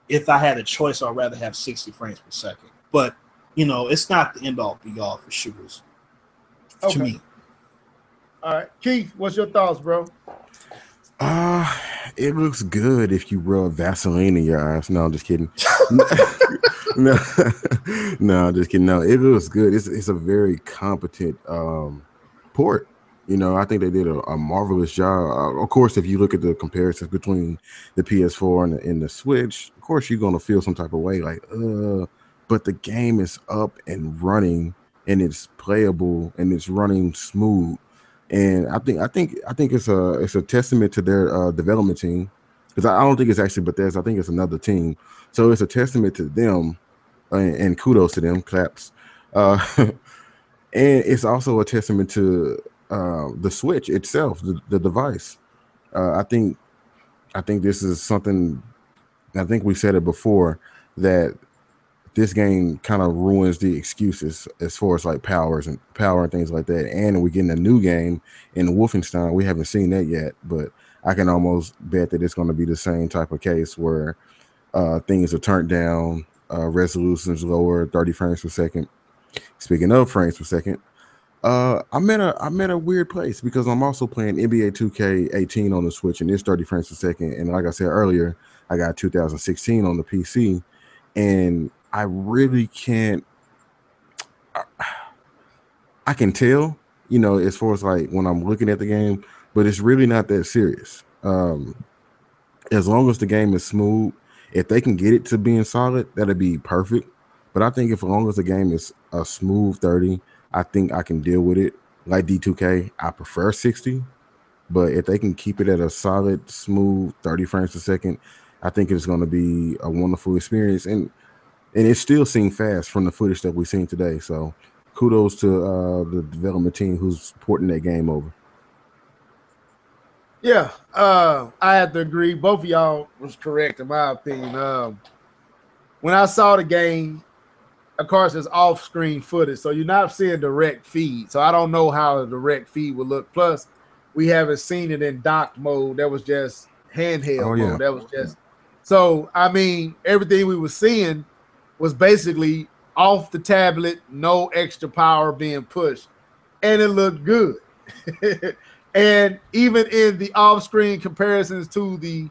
if I had a choice, I'd rather have 60 frames per second. But, you know, it's not the end-all be-all for shooters, okay, to me. All right. Keith, what's your thoughts, bro? It looks good if you rub Vaseline in your eyes. No, I'm just kidding. No, just kidding. No, it looks good. It's a very competent port. You know, I think they did a marvelous job. Of course, if you look at the comparisons between the PS4 and the Switch, of course you're gonna feel some type of way, like, but the game is up and running, and it's playable, and it's running smooth. And I think it's a testament to their development team, because I don't think it's actually Bethesda. I think it's another team. So it's a testament to them, and kudos to them, claps. And it's also a testament to the Switch itself, the device. I think this is something. I think we said it before, that this game kind of ruins the excuses as far as like power and things like that. And we're getting a new game in Wolfenstein. We haven't seen that yet, but I can almost bet that it's going to be the same type of case where things are turned down, resolutions lower, 30 frames per second. Speaking of frames per second, I'm at a weird place, because I'm also playing NBA 2K18 on the Switch, and it's 30 frames per second. And like I said earlier, I got 2016 on the PC, and I really can't. I can tell, you know, as far as like when I'm looking at the game, but it's really not that serious. As long as the game is smooth, if they can get it to being solid, that'd be perfect. But I think if, as long as the game is a smooth 30, I think I can deal with it. Like D2K, I prefer 60, but if they can keep it at a solid, smooth 30 frames per second, I think it's going to be a wonderful experience. And it still seemed fast from the footage that we've seen today. So kudos to the development team who's porting that game over. Yeah, I have to agree. Both of y'all was correct, in my opinion. When I saw the game, of course, it's off-screen footage, so you're not seeing direct feed. So I don't know how a direct feed would look. Plus, we haven't seen it in docked mode. That was just handheld mode. That was just – so, I mean, everything we were seeing was basically off the tablet, no extra power being pushed, and it looked good. And even in the off-screen comparisons to the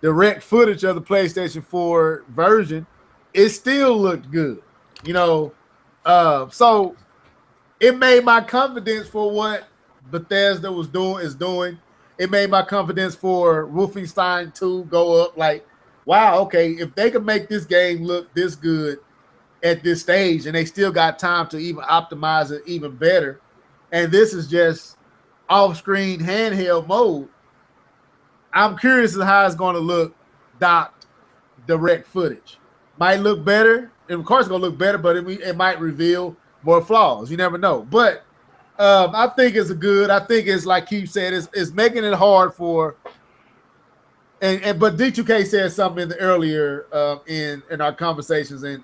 direct footage of the PlayStation 4 version, it still looked good, you know. So It made my confidence for what Bethesda was doing is doing. It made my confidence for Wolfenstein 2 go up. Like, wow, okay, if they can make this game look this good at this stage, and they still got time to even optimize it even better, and this is just off-screen handheld mode, I'm curious as how it's going to look docked direct footage. Might look better. Of course it's going to look better, but it might reveal more flaws. You never know. But I think it's a good, I think it's like Keith said, it's making it hard for, but D2K said something in the earlier in our conversations in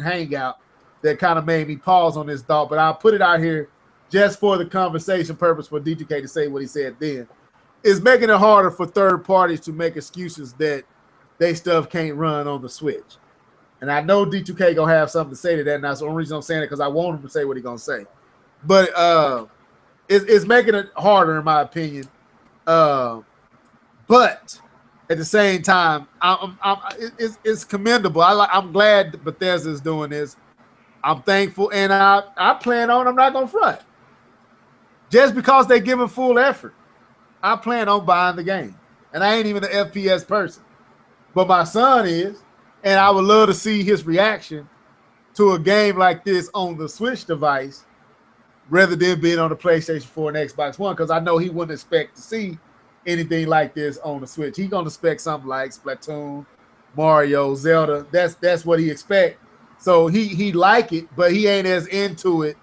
Hangout that kind of made me pause on this thought, but I'll put it out here just for the conversation purpose for D2K to say what he said then. It's making it harder for third parties to make excuses that they stuff can't run on the Switch. And I know D2K gonna have something to say to that, and that's the only reason I'm saying it, because I want him to say what he's gonna say. But it's making it harder, in my opinion. But at the same time, it's commendable. I'm glad Bethesda is doing this. I'm thankful, and I plan on. I'm not gonna front. Just because they're giving full effort, I plan on buying the game, and I ain't even an FPS person, but my son is. And I would love to see his reaction to a game like this on the Switch device rather than being on the PlayStation 4 and Xbox One, because I know he wouldn't expect to see anything like this on the Switch. He's going to expect something like Splatoon, Mario, Zelda. That's what he expect. So he like it, but he ain't as into it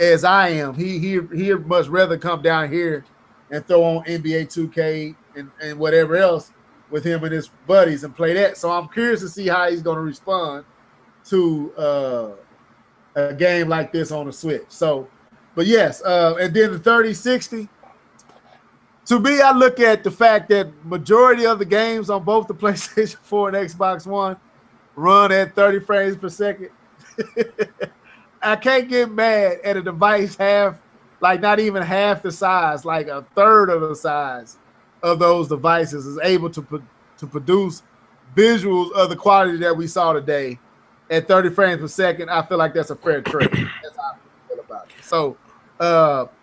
as I am. He'd much rather come down here and throw on NBA 2K and whatever else with him and his buddies and play that. So I'm curious to see how he's going to respond to a game like this on the Switch. So, but yes, and then the 3060. To me, I look at the fact that majority of the games on both the PlayStation 4 and Xbox One run at 30 frames per second. I can't get mad at a device not even half the size, like a third of the size of those devices is able to produce visuals of the quality that we saw today at 30 frames per second. I feel like that's a fair trade. That's how I feel about it. So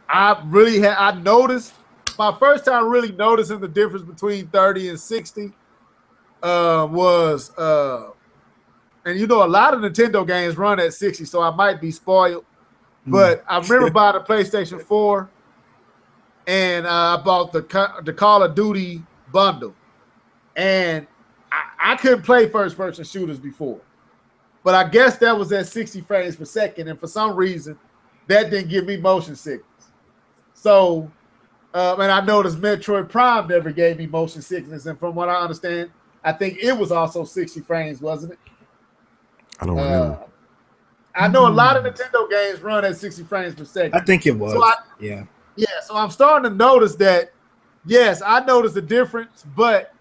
I noticed my first time really noticing the difference between 30 and 60 was and you know, a lot of Nintendo games run at 60, so I might be spoiled, but I remember by the PlayStation 4. And I bought the Call of Duty bundle. And I couldn't play first-person shooters before. But I guess that was at 60 frames per second. And for some reason, that didn't give me motion sickness. So, and I noticed Metroid Prime never gave me motion sickness. And from what I understand, I think it was also 60 frames, wasn't it? I don't remember. I know a lot of Nintendo games run at 60 frames per second. I think it was, so yeah. Yeah, so I'm starting to notice that, yes, I noticed the difference, but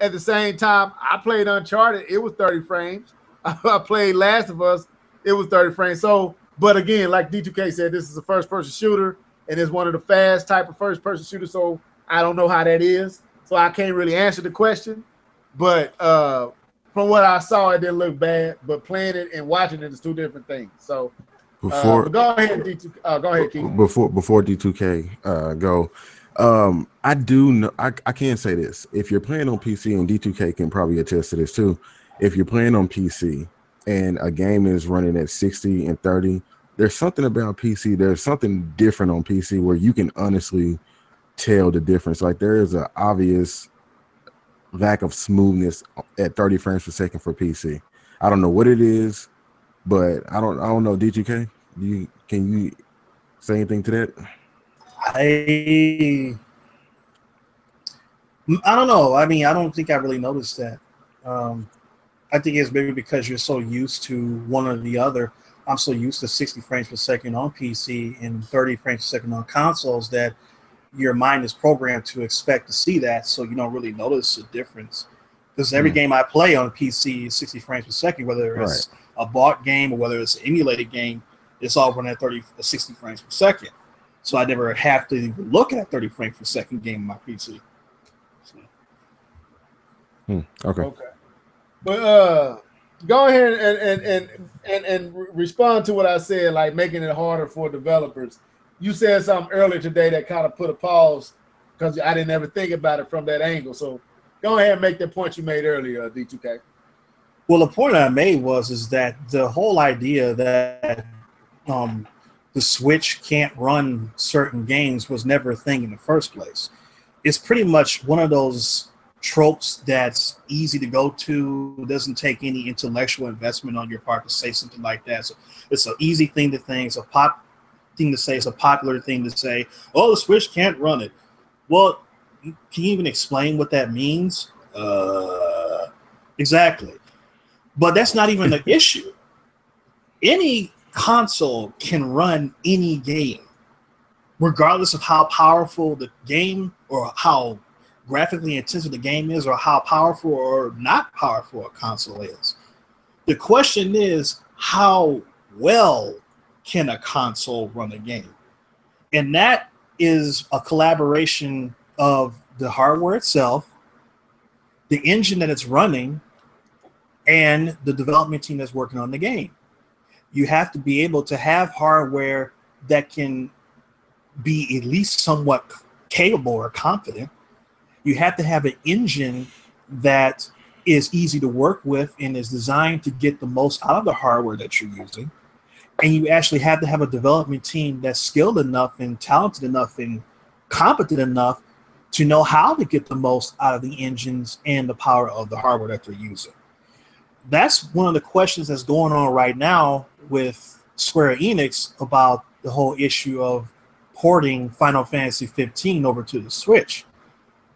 at the same time, I played Uncharted. It was 30 frames. I played Last of Us. It was 30 frames. So, but again, like D2K said, this is a first-person shooter, and it's one of the fast type of first-person shooters, so I don't know how that is. So I can't really answer the question. But from what I saw, it didn't look bad. But playing it and watching it is two different things. So. Before go ahead, Keith. Before D2K go, I do know, I can say this. If you're playing on PC, and D2K can probably attest to this too, if you're playing on PC and a game is running at 60 and 30, there's something about PC, there's something different on PC where you can honestly tell the difference. Like, there is an obvious lack of smoothness at 30 frames per second for PC. I don't know what it is. But I don't know, D2K. Can you say anything to that? I don't know. I mean, I don't think I really noticed that. I think it's maybe because you're so used to one or the other. I'm so used to 60 frames per second on PC and 30 frames per second on consoles that your mind is programmed to expect to see that, so you don't really notice the difference. Because every game I play on PC is 60 frames per second, whether it's a bought game or whether it's an emulated game, it's all running at 60 frames per second. So I never have to even look at a 30 frames per second game on my PC. So. Okay. But go ahead and respond to what I said, like making it harder for developers. You said something earlier today that kind of put a pause because I didn't ever think about it from that angle. So go ahead and make the point you made earlier, D2K. Well, the point I made was that the whole idea that the Switch can't run certain games was never a thing in the first place. It's pretty much one of those tropes that's easy to go to, doesn't take any intellectual investment on your part to say something like that. So it's an easy thing to think, it's a pop thing to say, it's a popular thing to say, oh, the Switch can't run it. Well, can you even explain what that means? Exactly. But that's not even the issue. Any console can run any game, regardless of how powerful the game or how graphically intensive the game is or how powerful or not powerful a console is. The question is, how well can a console run a game? And that is a collaboration of the hardware itself, the engine that it's running, and the development team that's working on the game. You have to be able to have hardware that can be at least somewhat capable or competent. You have to have an engine that is easy to work with and is designed to get the most out of the hardware that you're using. And you actually have to have a development team that's skilled enough and talented enough and competent enough to know how to get the most out of the engines and the power of the hardware that they're using. That's one of the questions that's going on right now with Square Enix about the whole issue of porting Final Fantasy XV over to the Switch,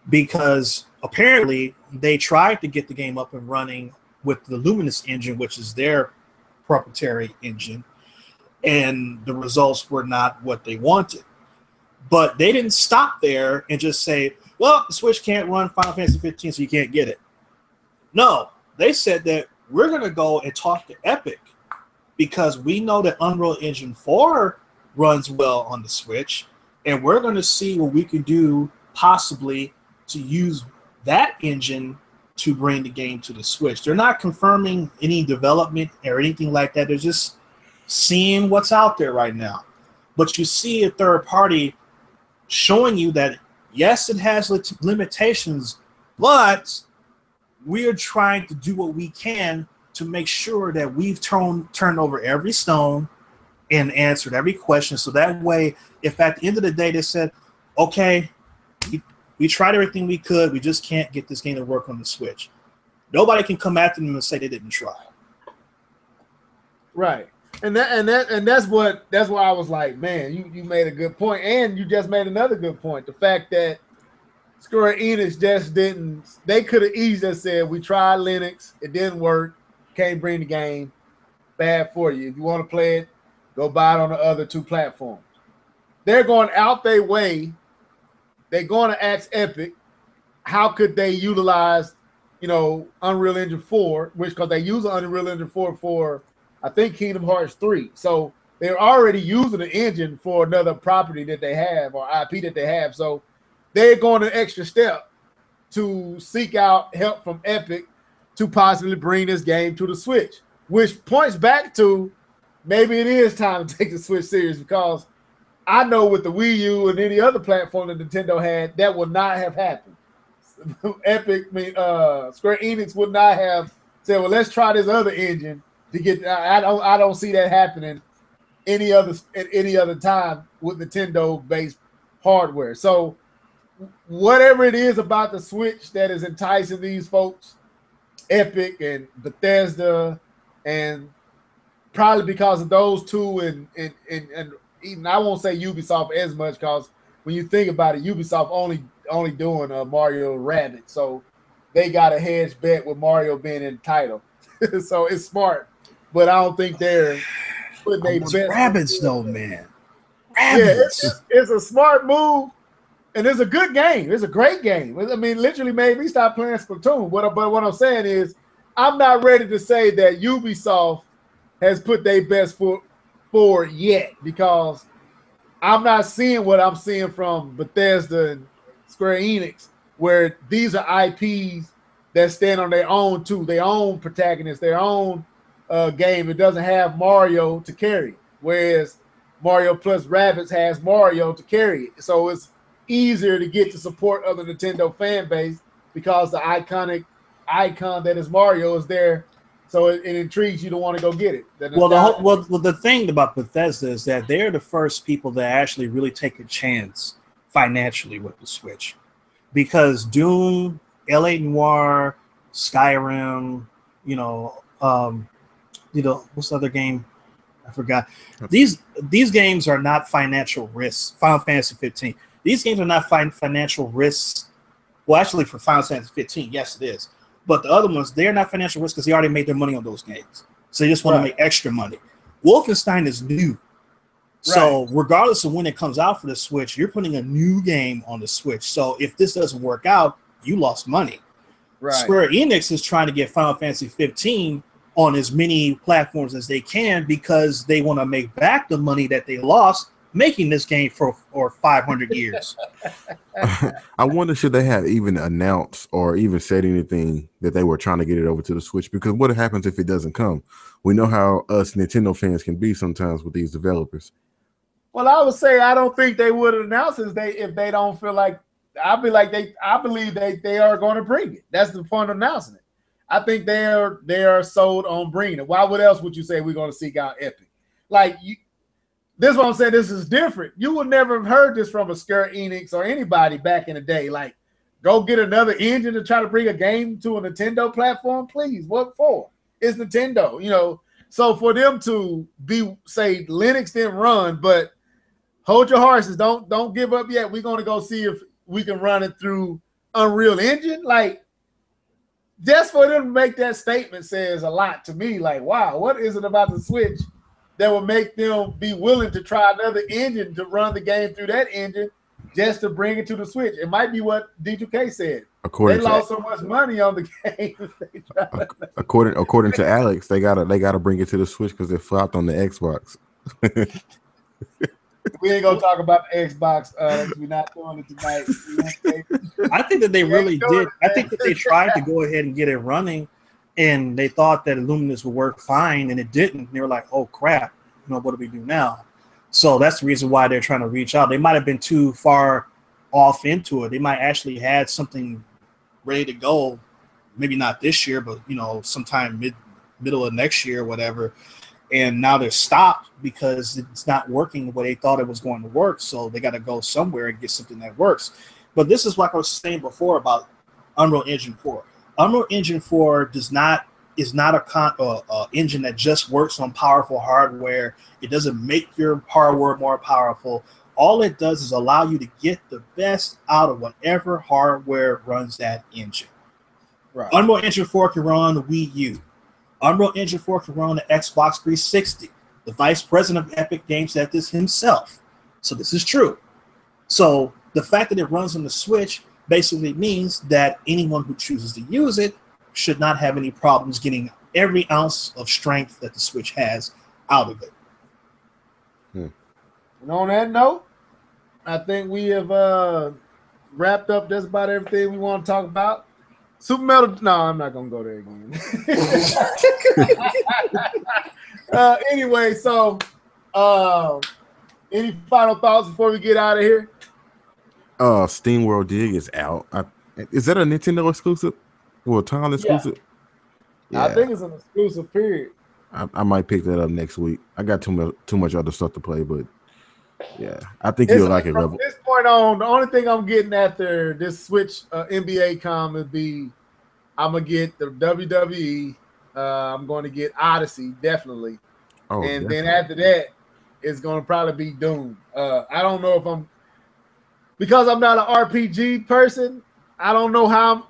because apparently they tried to get the game up and running with the Luminous engine, which is their proprietary engine, and the results were not what they wanted. But they didn't stop there and just say, well, the Switch can't run Final Fantasy XV, so you can't get it. No, they said that we're going to go and talk to Epic because we know that Unreal Engine 4 runs well on the Switch, and we're going to see what we can do possibly to use that engine to bring the game to the Switch. They're not confirming any development or anything like that. They're just seeing what's out there right now. But you see a third party showing you that, yes, it has limitations, but we're trying to do what we can to make sure that we've turned over every stone and answered every question. So that way, if at the end of the day they said, okay, we tried everything we could, we just can't get this game to work on the Switch, nobody can come after them and say they didn't try. Right. And that's why I was like, man, you made a good point. And you just made another good point. The fact that Square Enix just didn't, they could have easily said, we tried Linux, it didn't work, can't bring the game, bad for you. If you want to play it, go buy it on the other two platforms. They're going out their way, they're going to ask Epic, how could they utilize, you know, Unreal Engine 4, which, because they use Unreal Engine 4 for, I think, Kingdom Hearts 3. So they're already using the engine for another property that they have or IP that they have. So they're going an extra step to seek out help from Epic to possibly bring this game to the Switch, which points back to maybe it is time to take the Switch serious, because I know with the Wii U and any other platform that Nintendo had, that would not have happened. Square Enix would not have said, well, let's try this other engine to get. I don't see that happening at any other time with Nintendo-based hardware. So whatever it is about the Switch that is enticing these folks, Epic and Bethesda, and probably because of those two, and even, I won't say Ubisoft as much, because when you think about it, Ubisoft only doing Mario Rabbids, so they got a hedge bet with Mario being in the title. So it's smart, but I don't think they're putting their best. Rabbids though, man. Rabbids. Yeah, it's a smart move. And it's a good game. It's a great game. I mean, literally made me stop playing Splatoon. But what I'm saying is, I'm not ready to say that Ubisoft has put their best foot forward yet, because I'm not seeing what I'm seeing from Bethesda and Square Enix, where these are IPs that stand on their own too, their own protagonist, their own game. It doesn't have Mario to carry, whereas Mario Plus Rabbids has Mario to carry it. So it's easier to get to support other Nintendo fan base because the iconic icon that is Mario is there. So it intrigues you to want to go get it. Well, the thing about Bethesda is that they're the first people that actually really take a chance financially with the Switch, because Doom, LA Noire, Skyrim, what's the other game? I forgot. These games are not financial risks. Final Fantasy XV. These games are not financial risks. Well, actually, for Final Fantasy XV, yes, it is. But the other ones, they're not financial risks because they already made their money on those games. So they just want to make extra money. Wolfenstein is new. Right. So regardless of when it comes out for the Switch, you're putting a new game on the Switch. So if this doesn't work out, you lost money. Right. Square Enix is trying to get Final Fantasy XV on as many platforms as they can because they want to make back the money that they lost making this game for 500 years. I wonder should they have even announced or even said anything that they were trying to get it over to the Switch, because what happens if it doesn't come? We know how us Nintendo fans can be sometimes with these developers. Well, I would say I don't think they would announce it if they don't feel like I believe they are going to bring it. That's the point of announcing it. I think they are sold on bringing it. Why? What else would you say we're going to seek out Epic? Like you. This is what I'm saying. This is different. You would never have heard this from a Square Enix or anybody back in the day. Like, go get another engine to try to bring a game to a Nintendo platform? Please, what for? It's Nintendo, So for them to say Linux didn't run, but hold your horses. Don't give up yet. We're going to go see if we can run it through Unreal Engine. Like, just for them to make that statement says a lot to me. Like, wow, what is it about the Switch that will make them be willing to try another engine to run the game through that engine just to bring it to the Switch? It might be what D2K said. According they lost so much money on the game. According to Alex, they gotta bring it to the Switch because they flopped on the Xbox. We ain't gonna talk about the Xbox. We're not doing it tonight. I think that they really did. I think that they tried to go ahead and get it running, and they thought that Illuminus would work fine, and it didn't. And they were like, oh, crap, what do we do now? So that's the reason why they're trying to reach out. They might have been too far off into it. They might actually had something ready to go, maybe not this year, but, sometime middle of next year or whatever. And now they're stopped because it's not working the way they thought it was going to work, so they got to go somewhere and get something that works. But this is like I was saying before about Unreal Engine 4. Unreal Engine 4 is not a engine that just works on powerful hardware. It doesn't make your hardware more powerful. All it does is allow you to get the best out of whatever hardware runs that engine. Right. Unreal Engine 4 can run on the Wii U. Unreal Engine 4 can run on the Xbox 360. The vice president of Epic Games said this himself. So this is true. So the fact that it runs on the Switch basically means that anyone who chooses to use it should not have any problems getting every ounce of strength that the Switch has out of it. And on that note, I think we have wrapped up just about everything we want to talk about. Super Metal, no, I'm not going to go there again. Anyway, so any final thoughts before we get out of here? SteamWorld Dig is out. Is that a Nintendo exclusive? Well, Tom exclusive? Yeah. I think it's an exclusive period. I might pick that up next week. I got too much other stuff to play, but yeah, I think you'll like it. From this point on, the only thing I'm getting after this Switch NBA com would be I'm going to get the WWE. I'm going to get Odyssey, definitely. Oh, and definitely. Then after that, it's going to probably be Doom. I don't know if I'm... Because I'm not an RPG person, I don't know if I'm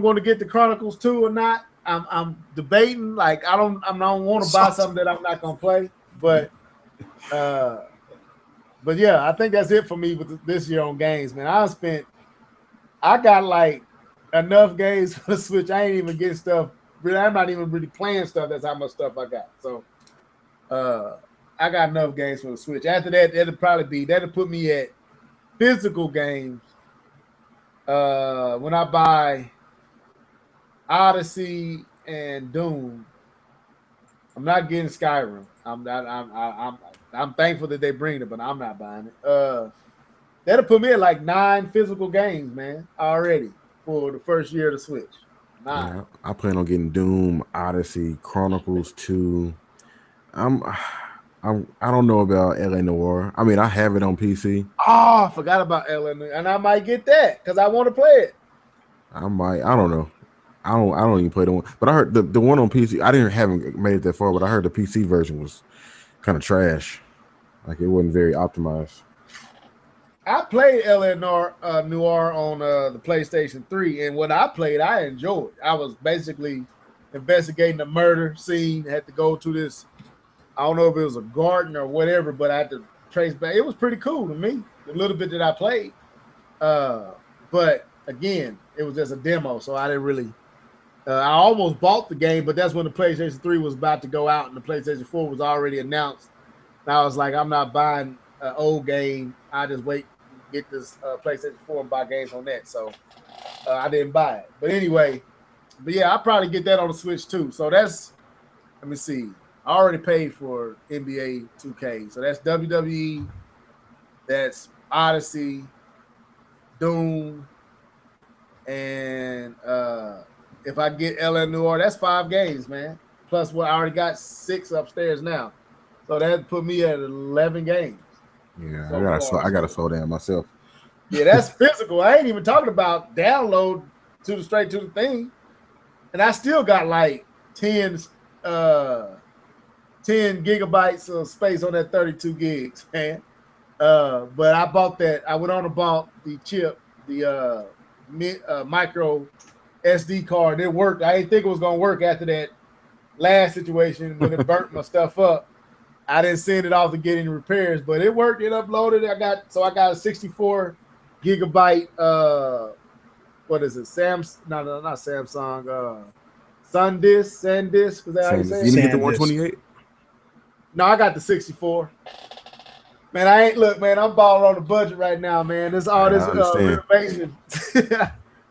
going to get the Chronicles 2 or not. I'm debating. Like I don't want to buy something that I'm not going to play. But yeah, I think that's it for me with this year on games, man. I got like enough games for the Switch. I ain't even getting stuff. Really, I'm not even really playing stuff. That's how much stuff I got. So I got enough games for the Switch. After that, that'll put me at physical games when I buy Odyssey and Doom. I'm not getting Skyrim. I'm thankful that they bring it, but I'm not buying it. That'll put me at like 9 physical games, man, already for the first year of the Switch. 9. Yeah, I plan on getting Doom, Odyssey, Chronicles 2. I don't know about LA Noire. I mean, I have it on PC. Oh, I forgot about LA Noire, and I might get that because I want to play it. I might. I don't know. I don't even play the one, but I heard the one on PC. I didn't haven't made it that far, but I heard the PC version was kind of trash. Like it wasn't very optimized. I played LA Noire on the PlayStation 3, and what I played, I enjoyed. I was basically investigating a murder scene. Had to go to this. I don't know if it was a garden or whatever, but I had to trace back. It was pretty cool to me, the little bit that I played. But again, it was just a demo, so I didn't really. I almost bought the game, but that's when the PlayStation 3 was about to go out and the PlayStation 4 was already announced. And I was like, I'm not buying an old game. I just wait, get this PlayStation 4 and buy games on that. So I didn't buy it. But anyway, but yeah, I'll probably get that on the Switch too. So that's, let me see. I already paid for NBA 2K. So that's WWE, that's Odyssey, Doom, and if I get LA Noire, that's 5 games, man. Plus, well, I already got 6 upstairs now. So that put me at 11 games. Yeah, so I gotta slow down myself. Yeah, that's physical. I ain't even talking about download to the straight to the thing. And I still got like 10 gigabytes of space on that 32 gigs, man. But I bought that. I went on and bought the chip, the micro SD card. It worked. I didn't think it was gonna work after that last situation when it burnt my stuff up. I didn't send it off to get any repairs, but it worked. It uploaded. I got a 64 gigabyte. What is it? Samsung? No, not Samsung. SanDisk. Is that how you say it? You didn't get the 128? No, I got the 64. Man, I ain't look, man. I'm balling on the budget right now, man. There's all this renovation.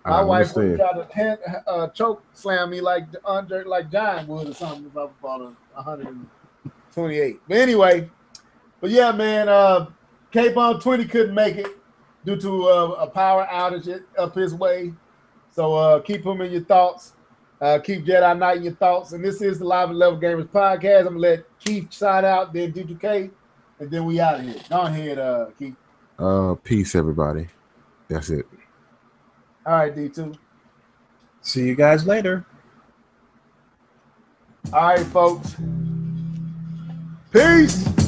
My wife would try to choke slam me like John would or something if I bought a 128. But anyway, but yeah, man. K-Bomb 20 couldn't make it due to a power outage up his way. So keep him in your thoughts. Keep Jedi Knight in your thoughts. And this is the Live and Level Gamers podcast. I'm going to let Keith sign out, then D2K, and then we out of here. Go ahead, Keith. Peace, everybody. That's it. All right, D2. See you guys later. All right, folks. Peace.